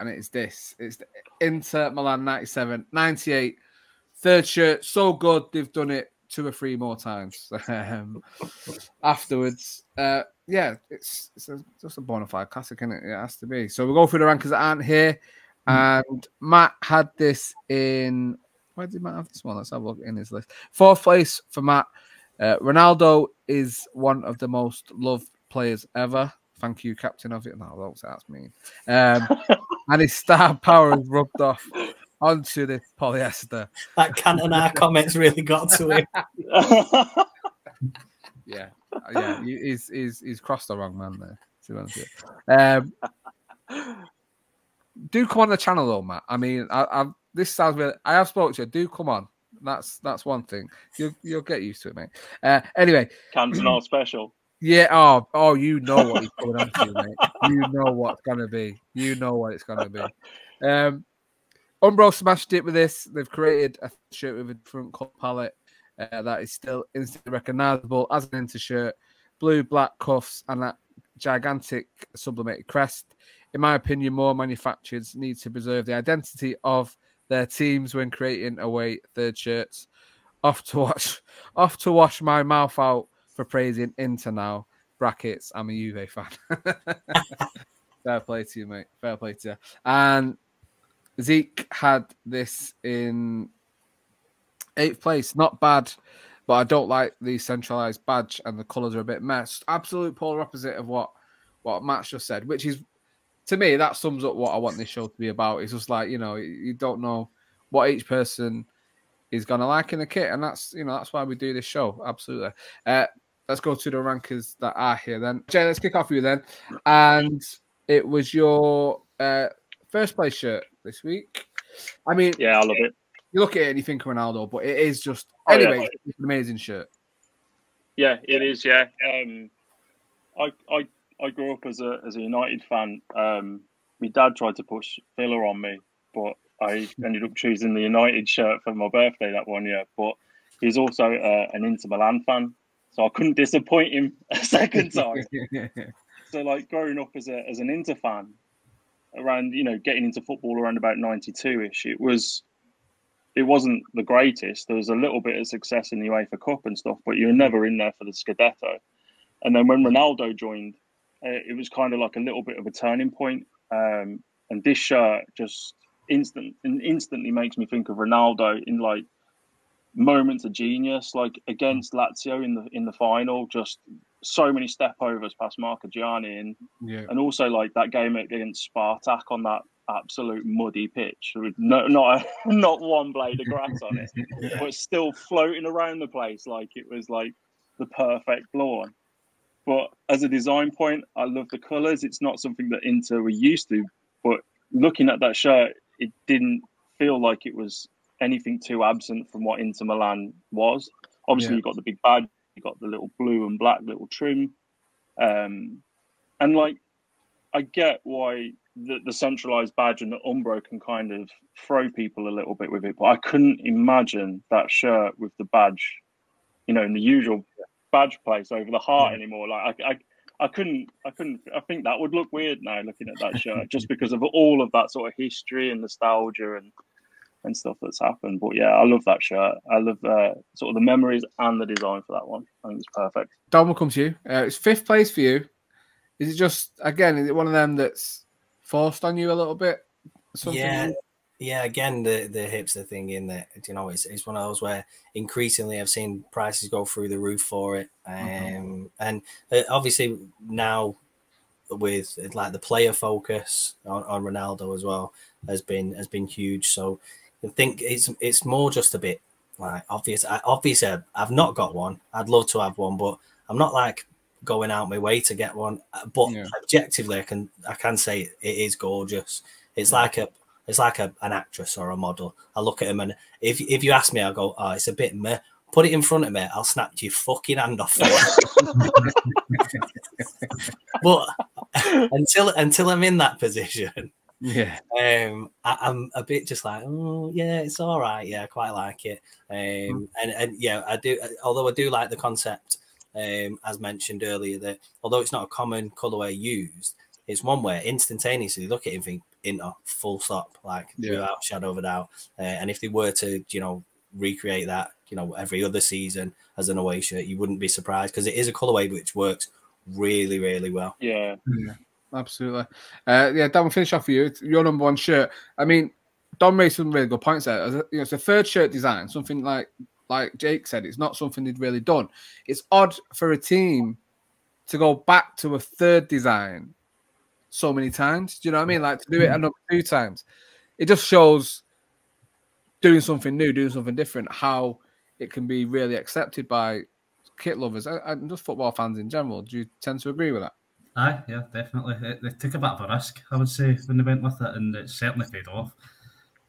And it is this. It's the Inter Milan ninety-seven ninety-eight. Third shirt. So good. They've done it two or three more times um, afterwards. Uh, yeah, it's it's a, just a bona fide classic, isn't it? It has to be. So we'll go through the rankers that aren't here. And Matt had this in... Where did Matt have this one? Let's have a look in his list. Fourth place for Matt. Uh, Ronaldo is one of the most loved players ever. Thank you, captain of it. No, don't say that's mean. Um, and his star power is rubbed off onto this polyester. That Cantona comment's really got to him. yeah, yeah, he's, he's, he's crossed the wrong man there. To be honest with you. Um, do come on the channel though, Matt. I mean, I, I, this sounds really. I have spoke to you. Do come on. That's that's one thing. You'll you'll get used to it, mate. Uh, anyway, Cantona special. Yeah. Oh, oh, you know what he's going on to, mate. You know what's gonna be. You know what it's gonna be. Um, Umbro smashed it with this. They've created a shirt with a different color palette uh, that is still instantly recognizable as an inter-shirt. Blue, black cuffs, and that gigantic sublimated crest. In my opinion, more manufacturers need to preserve the identity of their teams when creating away third shirts. Off to watch, off to wash my mouth out for praising Inter now. Brackets, I'm a Juve fan. Fair play to you, mate. Fair play to you. And Zeke had this in eighth place. Not bad, but I don't like the centralised badge and the colours are a bit messed. Absolute polar opposite of what, what Matt's just said, which is, to me, that sums up what I want this show to be about. It's just like, you know, you don't know what each person is going to like in the kit. And that's, you know, that's why we do this show. Absolutely. Uh, let's go to the rankers that are here then. Jay, let's kick off with you then. And it was your... Uh, first place shirt this week. I mean, yeah, I love it. You look at it and you think of Ronaldo, but it is just oh, anyway. Yeah. It's an amazing shirt. Yeah, it is. Yeah, um, I I I grew up as a as a United fan. Um, my dad tried to push Villa on me, but I ended up choosing the United shirt for my birthday that one year. But he's also uh, an Inter Milan fan, so I couldn't disappoint him a second time. So, like growing up as a as an Inter fan. Around, you know, getting into football around about ninety-two-ish, it was, it wasn't the greatest. There was a little bit of success in the UEFA Cup and stuff, but you were never in there for the Scudetto. And then when Ronaldo joined, it was kind of like a little bit of a turning point. Um, and this shirt just instant and instantly makes me think of Ronaldo in like moments of genius, like against Lazio in the in the final, just. So many step overs past Marco Gianni, and yeah. and also like that game against Spartak on that absolute muddy pitch with no, not a, not one blade of grass on it, yeah. but still floating around the place like it was like the perfect lawn. But as a design point, I love the colours. It's not something that Inter were used to, but looking at that shirt, it didn't feel like it was anything too absent from what Inter Milan was. Obviously, yeah. you've got the big badge. You got the little blue and black little trim, um, and like I get why the, the centralized badge and the Umbro can kind of throw people a little bit with it, but I couldn't imagine that shirt with the badge, you know, in the usual badge place over the heart anymore. Like I, I, I couldn't, I couldn't. I think that would look weird now looking at that shirt, just because of all of that sort of history and nostalgia and. and stuff that's happened. But yeah, I love that shirt. I love uh, sort of the memories and the design for that one. I think it's perfect. Dom, will come to you. Uh, it's fifth place for you. Is it just, again, is it one of them that's forced on you a little bit? Something yeah. Like yeah, again, the, the hipster thing in that, you know, it's, it's one of those where increasingly I've seen prices go through the roof for it. Um, mm-hmm. And obviously now with like the player focus on, on Ronaldo as well has been has been huge. So, I think it's it's more just a bit like obvious. I, obviously, I've not got one. I'd love to have one, but I'm not like going out my way to get one. But yeah. objectively, I can I can say it, it is gorgeous. It's yeah. like a it's like a, an actress or a model. I look at him and if if you ask me, I go, oh, it's a bit meh. Put it in front of me, I'll snap your fucking hand off. For it. But until until I'm in that position. Yeah, um, I, I'm a bit just like, oh yeah, it's all right. Yeah, I quite like it. Um, and and yeah, I do. Although I do like the concept, um, as mentioned earlier, that although it's not a common colorway used, it's one where instantaneously look at it and think, into full stop, like yeah. without shadow of a doubt. Uh, and if they were to, you know, recreate that, you know, every other season as an away shirt, you wouldn't be surprised because it is a colorway which works really, really well. Yeah, yeah, absolutely. Uh, yeah, Dan, we'll finish off for you. It's your number one shirt. I mean, Dom made some really good points there. You know, it's a third shirt design, something like like Jake said, it's not something they'd really done. It's odd for a team to go back to a third design so many times. Do you know what I mean? Like, to do it another two times. It just shows doing something new, doing something different, how it can be really accepted by kit lovers and just football fans in general. Do you tend to agree with that? Aye, yeah, definitely. They, they took a bit of a risk, I would say, when they went with it, and it certainly paid off.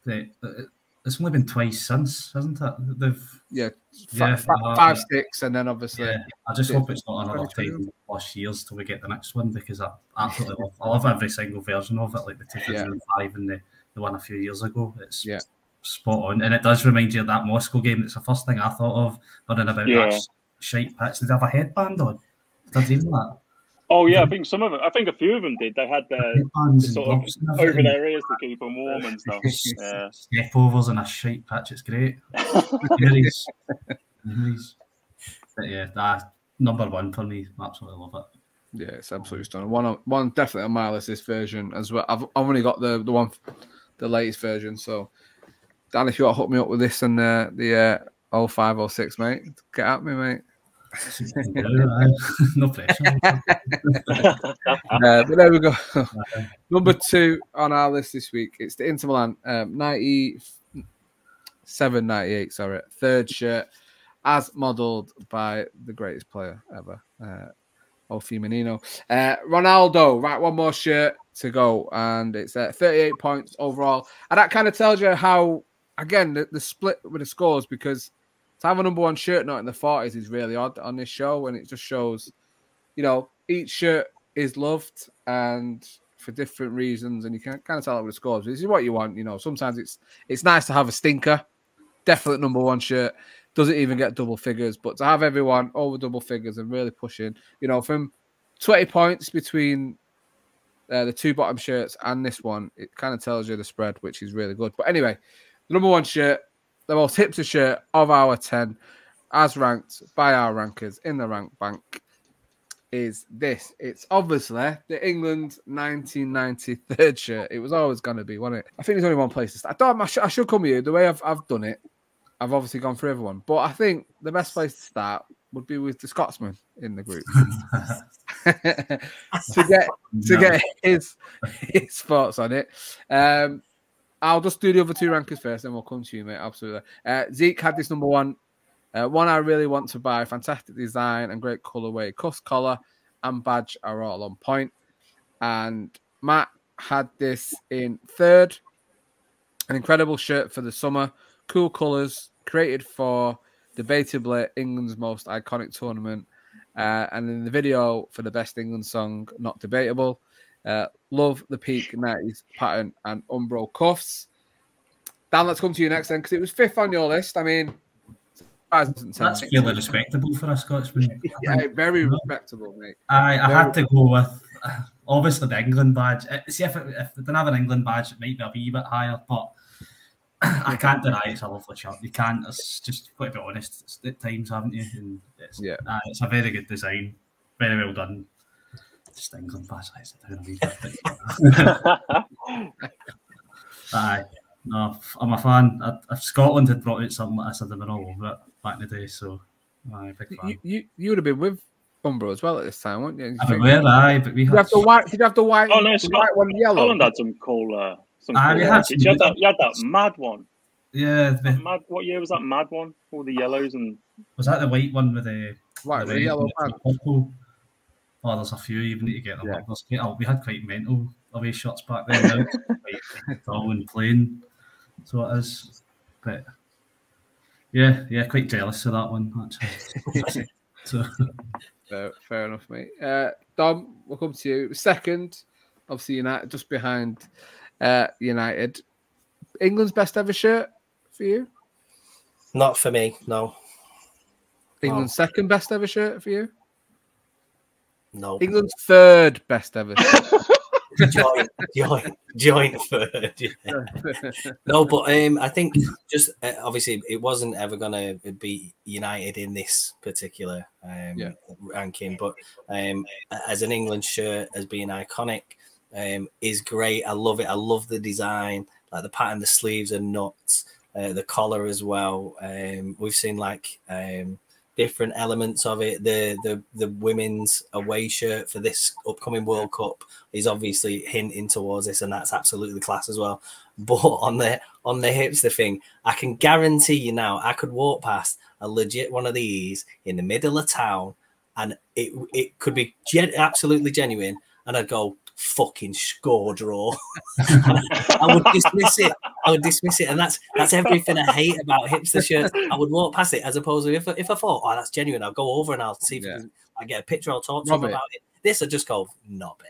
They, it, it's only been twice since, hasn't it? They've yeah, yeah five, five, five six, and then obviously. Yeah, I just hope it's not another ten plus years till we get the next one, because I absolutely love, I love every single version of it, like the two thousand five yeah. and the, the one a few years ago. It's yeah. spot on, and it does remind you of that Moscow game. It's the first thing I thought of, running about yeah. that shite patch. Did they have a headband on? Did even that? Oh yeah, I think some of them. I think a few of them did. They had their the sort of over their ears to keep them warm and stuff. Yeah. Step overs and a shite patch. It's great. Memories. Memories. But yeah, that's number one for me. Absolutely love it. Yeah, it's absolutely stunning. One, one definitely on my list. This version as well. I've I've only got the the one, the latest version. So, Dan, if you want to hook me up with this and uh, the uh, oh five oh six, mate, get at me, mate. No pressure. uh, but there we go. Number two on our list this week, it's the Inter Milan um, ninety-seven ninety-eight, sorry, third shirt, as modelled by the greatest player ever, uh, O Firmino. Uh, Ronaldo, right, one more shirt to go, and it's uh, thirty-eight points overall. And that kind of tells you how, again, the, the split with the scores, because to have a number one shirt not in the forties is really odd on this show, and it just shows, you know, each shirt is loved and for different reasons, and you can kind of tell that with the scores. This is what you want, you know. Sometimes it's it's nice to have a stinker, definite number one shirt, doesn't even get double figures, but to have everyone over double figures and really pushing, you know, from twenty points between uh, the two bottom shirts and this one, it kind of tells you the spread, which is really good. But anyway, the number one shirt, the most hipster shirt of our ten, as ranked by our rankers in the rank bank, is this. It's obviously the England nineteen ninety third shirt. It was always going to be, wasn't it? I think there's only one place to start. I, don't, I, should, I should come with you. The way I've, I've done it, I've obviously gone for everyone. But I think the best place to start would be with the Scotsman in the group. to get to no. get his, his thoughts on it. Um... I'll just do the other two rankers first, then we'll come to you, mate. Absolutely. Uh, Zeke had this number one. Uh, one I really want to buy. Fantastic design and great colourway. Cuss, collar, and badge are all on point. And Matt had this in third. An incredible shirt for the summer. Cool colours. Created for, debatably, England's most iconic tournament. Uh, and in the video for the best England song, not debatable. Uh, love the peak nineties pattern and Umbro cuffs. Dan, let's come to you next then, because it was fifth on your list. I mean, that's fairly respectable for a Scotsman. Yeah, very respectable, mate. I, I had to go with uh, obviously the England badge. Uh, see, if, it, if they didn't have an England badge, it might be a wee bit higher, but I can't deny it's a lovely shirt. You can't, it's just got to be honest, it's, at times, haven't you? And it's, yeah, uh, it's a very good design, very well done. Just England badge, I said, down a wee bit. Aye, no, I'm a fan. I, if Scotland had brought out something like this, I'd have been all over it back in the day. So, aye, big fan. You, you, you would have been with Umbro as well at this time, wouldn't you? I mean, where, aye, but we had, have the white. Did you have the white? Oh no, the white one, yellow. Scotland had some cool. Uh, some aye, cool had some, you, had that, you had that mad one. Yeah, the, mad. What year was that mad one? All the yellows and was that the white one with the white, the, the yellow and the purple? Oh, there's a few you need to get them yeah. up. Oh, we had quite mental away shots back then. It's all in plain. So it is. But yeah, yeah, quite jealous of that one, actually. So. fair, fair enough, mate. Uh, Dom, we'll come to you. Second, obviously, United, just behind uh, United. England's best ever shirt for you? Not for me, no. England's oh. second best ever shirt for you? No. England's third best ever. join, join, join third. Yeah. No, but um, I think just uh, obviously it wasn't ever gonna be United in this particular um, yeah. ranking, but um, as an England shirt, as being iconic, um, is great. I love it. I love the design, like the pattern, the sleeves are nuts, uh, the collar as well. Um, we've seen like. Um, different elements of it. The the the women's away shirt for this upcoming World Cup is obviously hinting towards this, and that's absolutely class as well. But on the on the hipster thing, I can guarantee you now, I could walk past a legit one of these in the middle of town, and it it could be gen absolutely genuine, and I'd go, fucking score draw. I would dismiss it. I would dismiss it, and that's that's everything I hate about hipster shirts. I would walk past it, as opposed to if if I thought, oh, that's genuine, I'll go over and I'll see if yeah. I get a picture. I'll talk to them about it. This, I just go, knob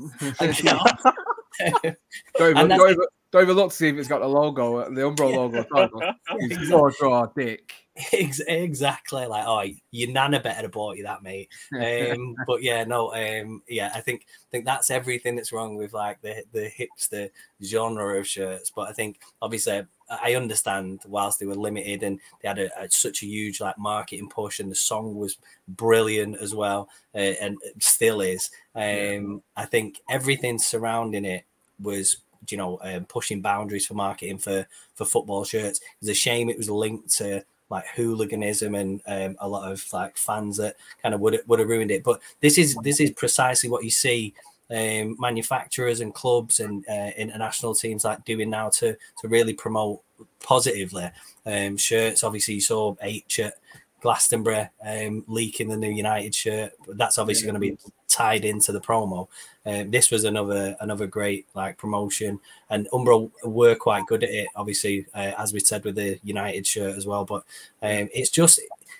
it. Don't even look to see if it's got the logo, the Umbro yeah. logo. Score exactly. draw, dick. Exactly. Like, oh, your nana better have bought you that, mate. Um, but yeah, no, um, yeah, I think I think that's everything that's wrong with like the the hipster genre of shirts. But I think obviously I understand, whilst they were limited and they had a, a, such a huge like marketing push, and the song was brilliant as well, uh, and still is. Um, yeah. I think everything surrounding it was. You know, um, pushing boundaries for marketing for for football shirts. It's a shame it was linked to like hooliganism and um, a lot of like fans that kind of would would have ruined it. But this is this is precisely what you see um, manufacturers and clubs and uh, international teams like doing now to to really promote positively um, shirts. Obviously, you saw H at Glastonbury um, leaking the new United shirt. That's obviously yeah. going to be tied into the promo. Um, this was another another great like promotion, and Umbro were quite good at it, obviously, uh, as we said with the United shirt as well. But um, it's just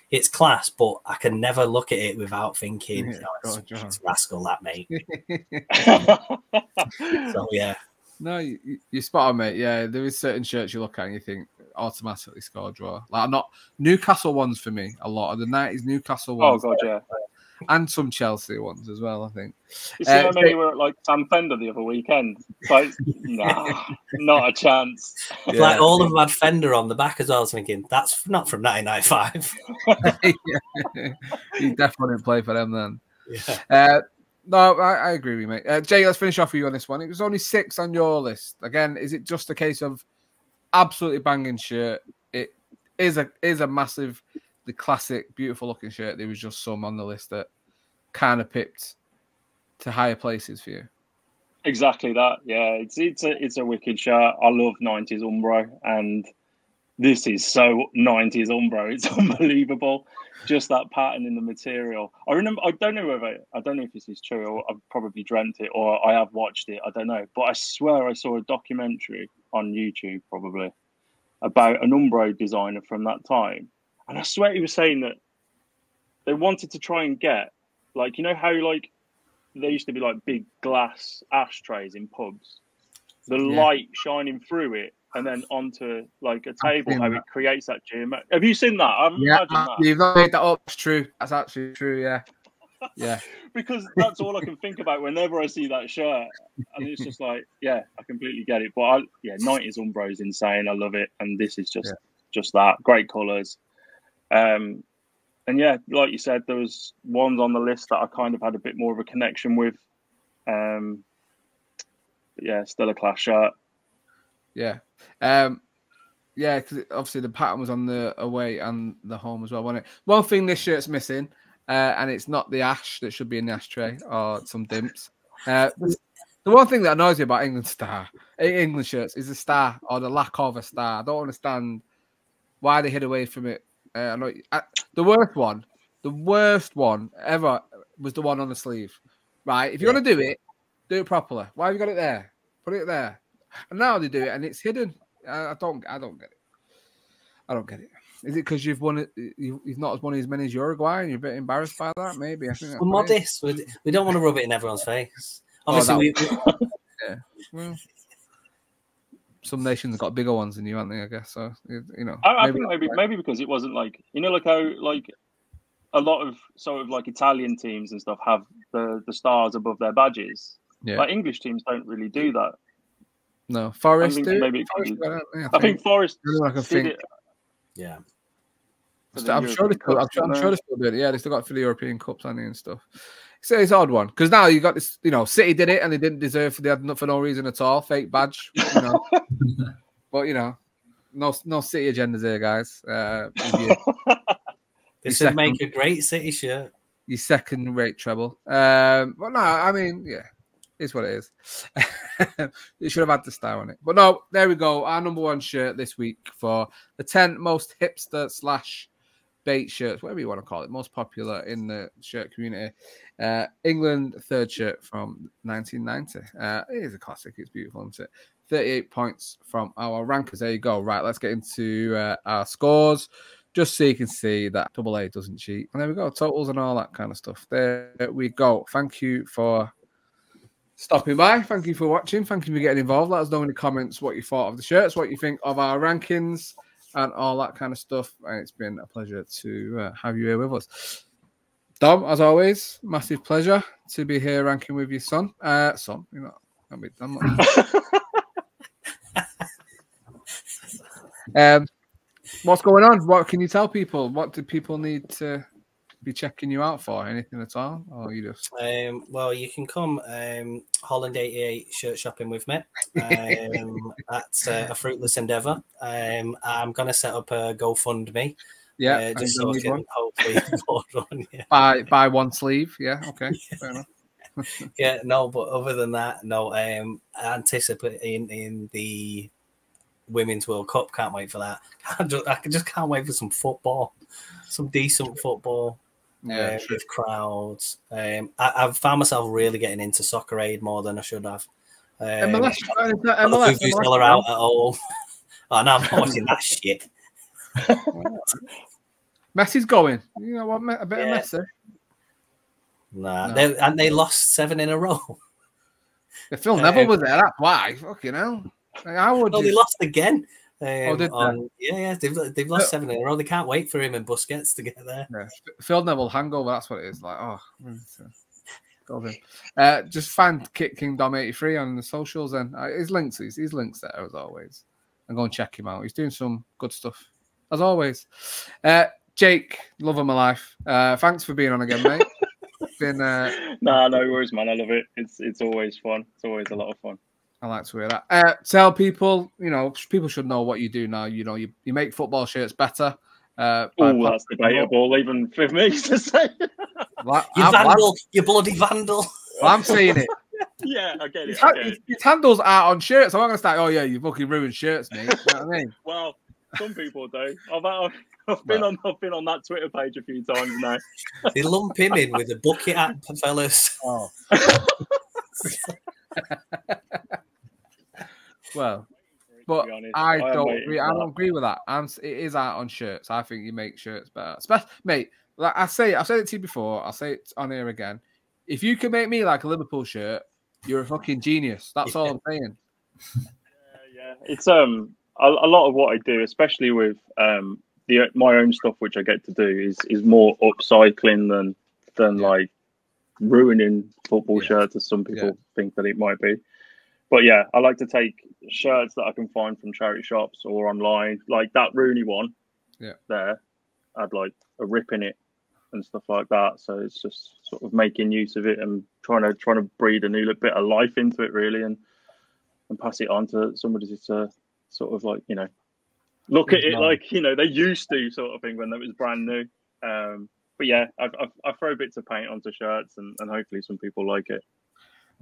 it's class, but I can never look at it without thinking, yeah, you know, it's, God, it's rascal that, mate. So yeah, no, you, you're spot on, mate. Yeah, there is certain shirts you look at and you think automatically score draw. Like, I'm not Newcastle ones for me. A lot of the nineties Newcastle ones. Oh God, yeah. And some Chelsea ones as well, I think. You see, uh, I know you were at like Santander the other weekend. Like, nah, not a chance. Yeah. Like, all of them had Fender on the back as well. I was thinking, that's not from nineteen ninety-five. Yeah. You definitely didn't play for them then. Yeah. Uh, no, I, I agree with you, mate. Uh, Jay, let's finish off with you on this one. It was only six on your list. Again, is it just a case of absolutely banging shirt? It is a is a massive... The classic, beautiful-looking shirt. There was just some on the list that kind of pipped to higher places for you. Exactly that. Yeah, it's it's a it's a wicked shirt. I love nineties Umbro, and this is so nineties Umbro. It's unbelievable. Just that pattern in the material. I remember. I don't know whether I don't know if this is true, or I've probably dreamt it, or I have watched it. I don't know, but I swear I saw a documentary on YouTube probably about an Umbro designer from that time. And I swear he was saying that they wanted to try and get, like, you know how, like, there used to be, like, big glass ashtrays in pubs? The yeah. light shining through it and then onto, like, a table, how that. It creates that gym. Have you seen that? I haven't yeah, imagined that. You've not made that up. It's true. That's actually true, yeah. Yeah. Because that's all I can think about whenever I see that shirt. And it's just like, yeah, I completely get it. But, I, yeah, nineties Umbro is insane. I love it. And this is just, yeah. just that. Great colours. Um, and yeah, like you said, there was ones on the list that I kind of had a bit more of a connection with. Um, but yeah, still a class shirt. Yeah. Um, yeah, because obviously the pattern was on the away and the home as well, wasn't it? One thing this shirt's missing, uh, and it's not the ash that should be in the ashtray or some dimps. Uh, the one thing that annoys me about England star, England shirts is the star or the lack of a star. I don't understand why they hid away from it. Uh, I know, I, the worst one, the worst one ever was the one on the sleeve. Right, if you're yeah. gonna do it, do it properly. Why have you got it there? Put it there. And now they do it, and it's hidden. I, I don't, I don't get it. I don't get it. Is it because you've won it? You, you've not won as many as Uruguay, and you're a bit embarrassed by that? Maybe. I think we're modest. We, we don't want to rub it in everyone's face. Obviously, oh, we. Yeah. Well, some nations have got bigger ones than you, aren't they? I guess so. You know, I, I maybe, think maybe maybe because it wasn't like, you know, like how like a lot of sort of like Italian teams and stuff have the the stars above their badges. Yeah. Like English teams don't really do that. No, Forest. I think do. Maybe Forest, I, think. I think Forest. I can think. It. Yeah. I'm sure, they could, I'm, sure, I'm sure they still did it. Yeah, they still got it for the European Cups and and stuff. So it's an odd one because now you got this. You know, City did it and they didn't deserve. They had not for no reason at all. Fake badge. You know. But you know, no, no City agendas here, guys. Uh, this would make a great City shirt. Your second rate treble. Um, but no, I mean, yeah, it's what it is. It should have had the star on it. But no, there we go. Our number one shirt this week for the ten most hipster slash bait shirts, whatever you want to call it, most popular in the shirt community. Uh, England third shirt from nineteen ninety. Uh, it is a classic. It's beautiful, isn't it? thirty-eight points from our rankers. There you go. Right, let's get into uh, our scores. Just so you can see that Double A doesn't cheat. And there we go, totals and all that kind of stuff. There we go. Thank you for stopping by. Thank you for watching. Thank you for getting involved. Let us know in the comments what you thought of the shirts, what you think of our rankings, and all that kind of stuff. And it's been a pleasure to uh, have you here with us. Dom, as always, massive pleasure to be here ranking with your son. Uh, son, you know, I mean, I'm not... um, What's going on? What can you tell people? What do people need to be checking you out for? Anything at all? Or you just um, well, you can come um, Holland eighty-eight shirt shopping with me. Um, that's uh, a fruitless endeavour. Um, I'm gonna set up a GoFundMe. Yeah, uh, just so I can one. hopefully afford one. Yeah. Buy buy one sleeve. Yeah, okay, yeah. Fair enough. Yeah, no, but other than that, no. Um, anticipating in the Women's World Cup, can't wait for that. I just, I just can't wait for some football, some decent football, yeah, uh, with crowds. Um, I, I've found myself really getting into soccer aid more than I should have. Um, M L S, M L S, M L S. All out at all. Oh, no, I'm watching that shit. Messi's going. You know what? A bit yeah. of Messi. Nah, no. they, and they lost seven in a row. If Phil um, Neville was there, that's why. Fucking hell. Like, I would. No, they lost again. Um, oh, did on, yeah, yeah, they've they've lost seven in a row. They can't wait for him and Busquets to get there. Yeah. Phil Neville hangover. That's what it is. Like, oh, uh, just find Kit King Dom eighty-three on the socials, and uh, his links, his, his links there as always, and go and check him out. He's doing some good stuff as always. Uh, Jake, love of my life. Uh, thanks for being on again, mate. Been uh, nah, no worries, man. I love it. It's it's always fun. It's always a lot of fun. I like to hear that. Uh, tell people, you know, people should know what you do now. You know, you, you make football shirts better. Uh, oh, that's debatable, even for me to say. Like, you I'm, vandal, I'm, you bloody vandal. Well, I'm saying it. Yeah, I get it. His, I get his, it. His handles are on shirts. I'm not going to start, oh, yeah, you fucking ruined shirts, mate. You know what I mean? Well, some people do. I've, I've, I've, been well. on, I've been on that Twitter page a few times now. They lump him in with a bucket hat, fellas. Oh. Well, but I don't agree. I don't agree with that. I'm, it is art on shirts. I think you make shirts better, Spe mate. Like I say, I've said it to you before. I'll say it on here again. If you can make me like a Liverpool shirt, you're a fucking genius. That's yeah. all I'm saying. Yeah, yeah. It's um a, a lot of what I do, especially with um the my own stuff, which I get to do, is is more upcycling than than yeah. like ruining football yeah. shirts, as some people yeah. think that it might be. But yeah, I like to take shirts that I can find from charity shops or online, like that Rooney one. Yeah, there, I'd like a rip in it and stuff like that. So it's just sort of making use of it and trying to trying to breathe a new bit of life into it, really, and and pass it on to somebody to sort of like you know look at it like you know they used to sort of thing when it was brand new. Um, but yeah, I I throw bits of paint onto shirts and and hopefully some people like it.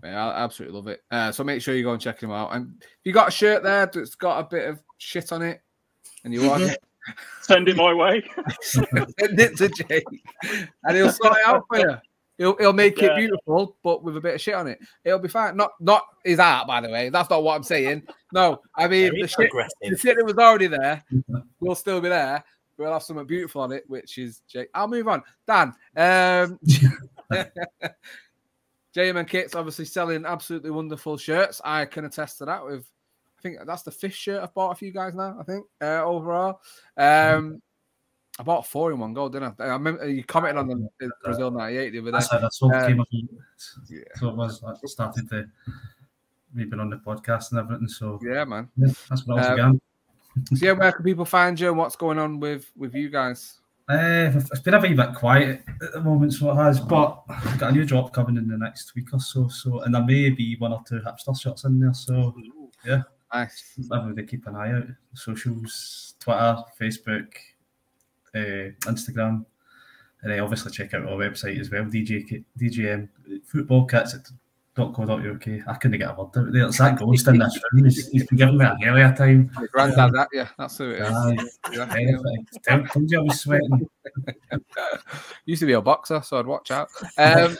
Yeah, I absolutely love it. Uh, so make sure you go and check him out. And if you got a shirt there that's got a bit of shit on it, and you want it, send it my way. Send it to Jake, and he'll sort it out for you. He'll he'll make yeah. it beautiful, but with a bit of shit on it. It'll be fine. Not not his art, by the way. That's not what I'm saying. No, I mean the shit, the shit that was already there will still be there. We'll have something beautiful on it, which is Jake. I'll move on. Dan. Um, J M Kits obviously selling absolutely wonderful shirts. I can attest to that. With, I think that's the fifth shirt I've bought for you guys now. I think uh, overall, um, I bought four in one go, didn't I? I remember you commented on the, the Brazil ninety-eight the other day. That's, that's what um, came up. Yeah. So it was, I started to, we've been on the podcast and everything. So yeah, man. Yeah, that's what I was um, again. So yeah, where can people find you? And what's going on with with you guys? Uh, it's been a wee bit quiet at the moment, so it has. But I've got a new drop coming in the next week or so. So, and there may be one or two hipster shots in there. So yeah, nice. Everybody keep an eye out. Socials, Twitter, Facebook, uh, Instagram, and then obviously check out our website as well. D J M Football Kits at dot co dot U K. I couldn't get a word out there. It's that ghost in this room. He's, he's been giving me a hell of a time. Your granddad, that, yeah, that's who it is. Uh, yeah. Yeah. I was sweating. Used to be a boxer, so I'd watch out. Um,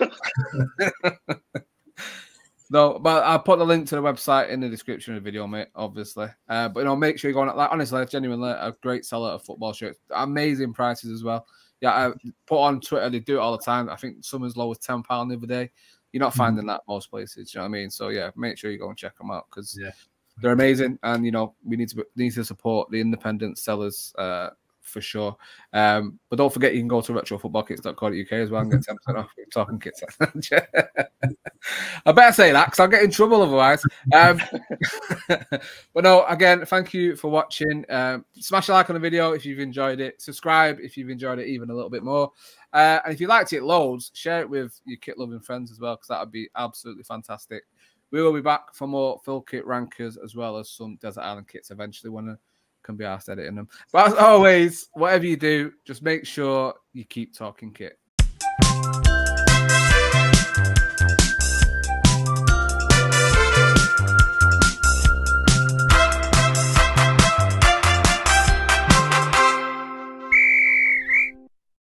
no, but I'll put the link to the website in the description of the video, mate, obviously. Uh, but, you know, make sure you go on. Like, honestly, genuinely, a great seller of football shirts. Amazing prices as well. Yeah, I put on Twitter, they do it all the time. I think some as low as ten pounds the other day. You're not finding that most places, you know what I mean? So, yeah, make sure you go and check them out because yeah. they're amazing. And, you know, we need to need to support the independent sellers uh, for sure. Um, but don't forget, you can go to retro football kits dot co dot U K as well and get ten percent off with Talking Kits. I better say that because I'll get in trouble otherwise. Um, but, no, again, thank you for watching. Um, smash a like on the video if you've enjoyed it. Subscribe if you've enjoyed it even a little bit more. Uh, and if you liked it loads, share it with your kit-loving friends as well, because that would be absolutely fantastic. We will be back for more Full Kit Rankers as well as some Desert Island kits eventually when I can be asked editing them. But as always, whatever you do, just make sure you keep talking kit.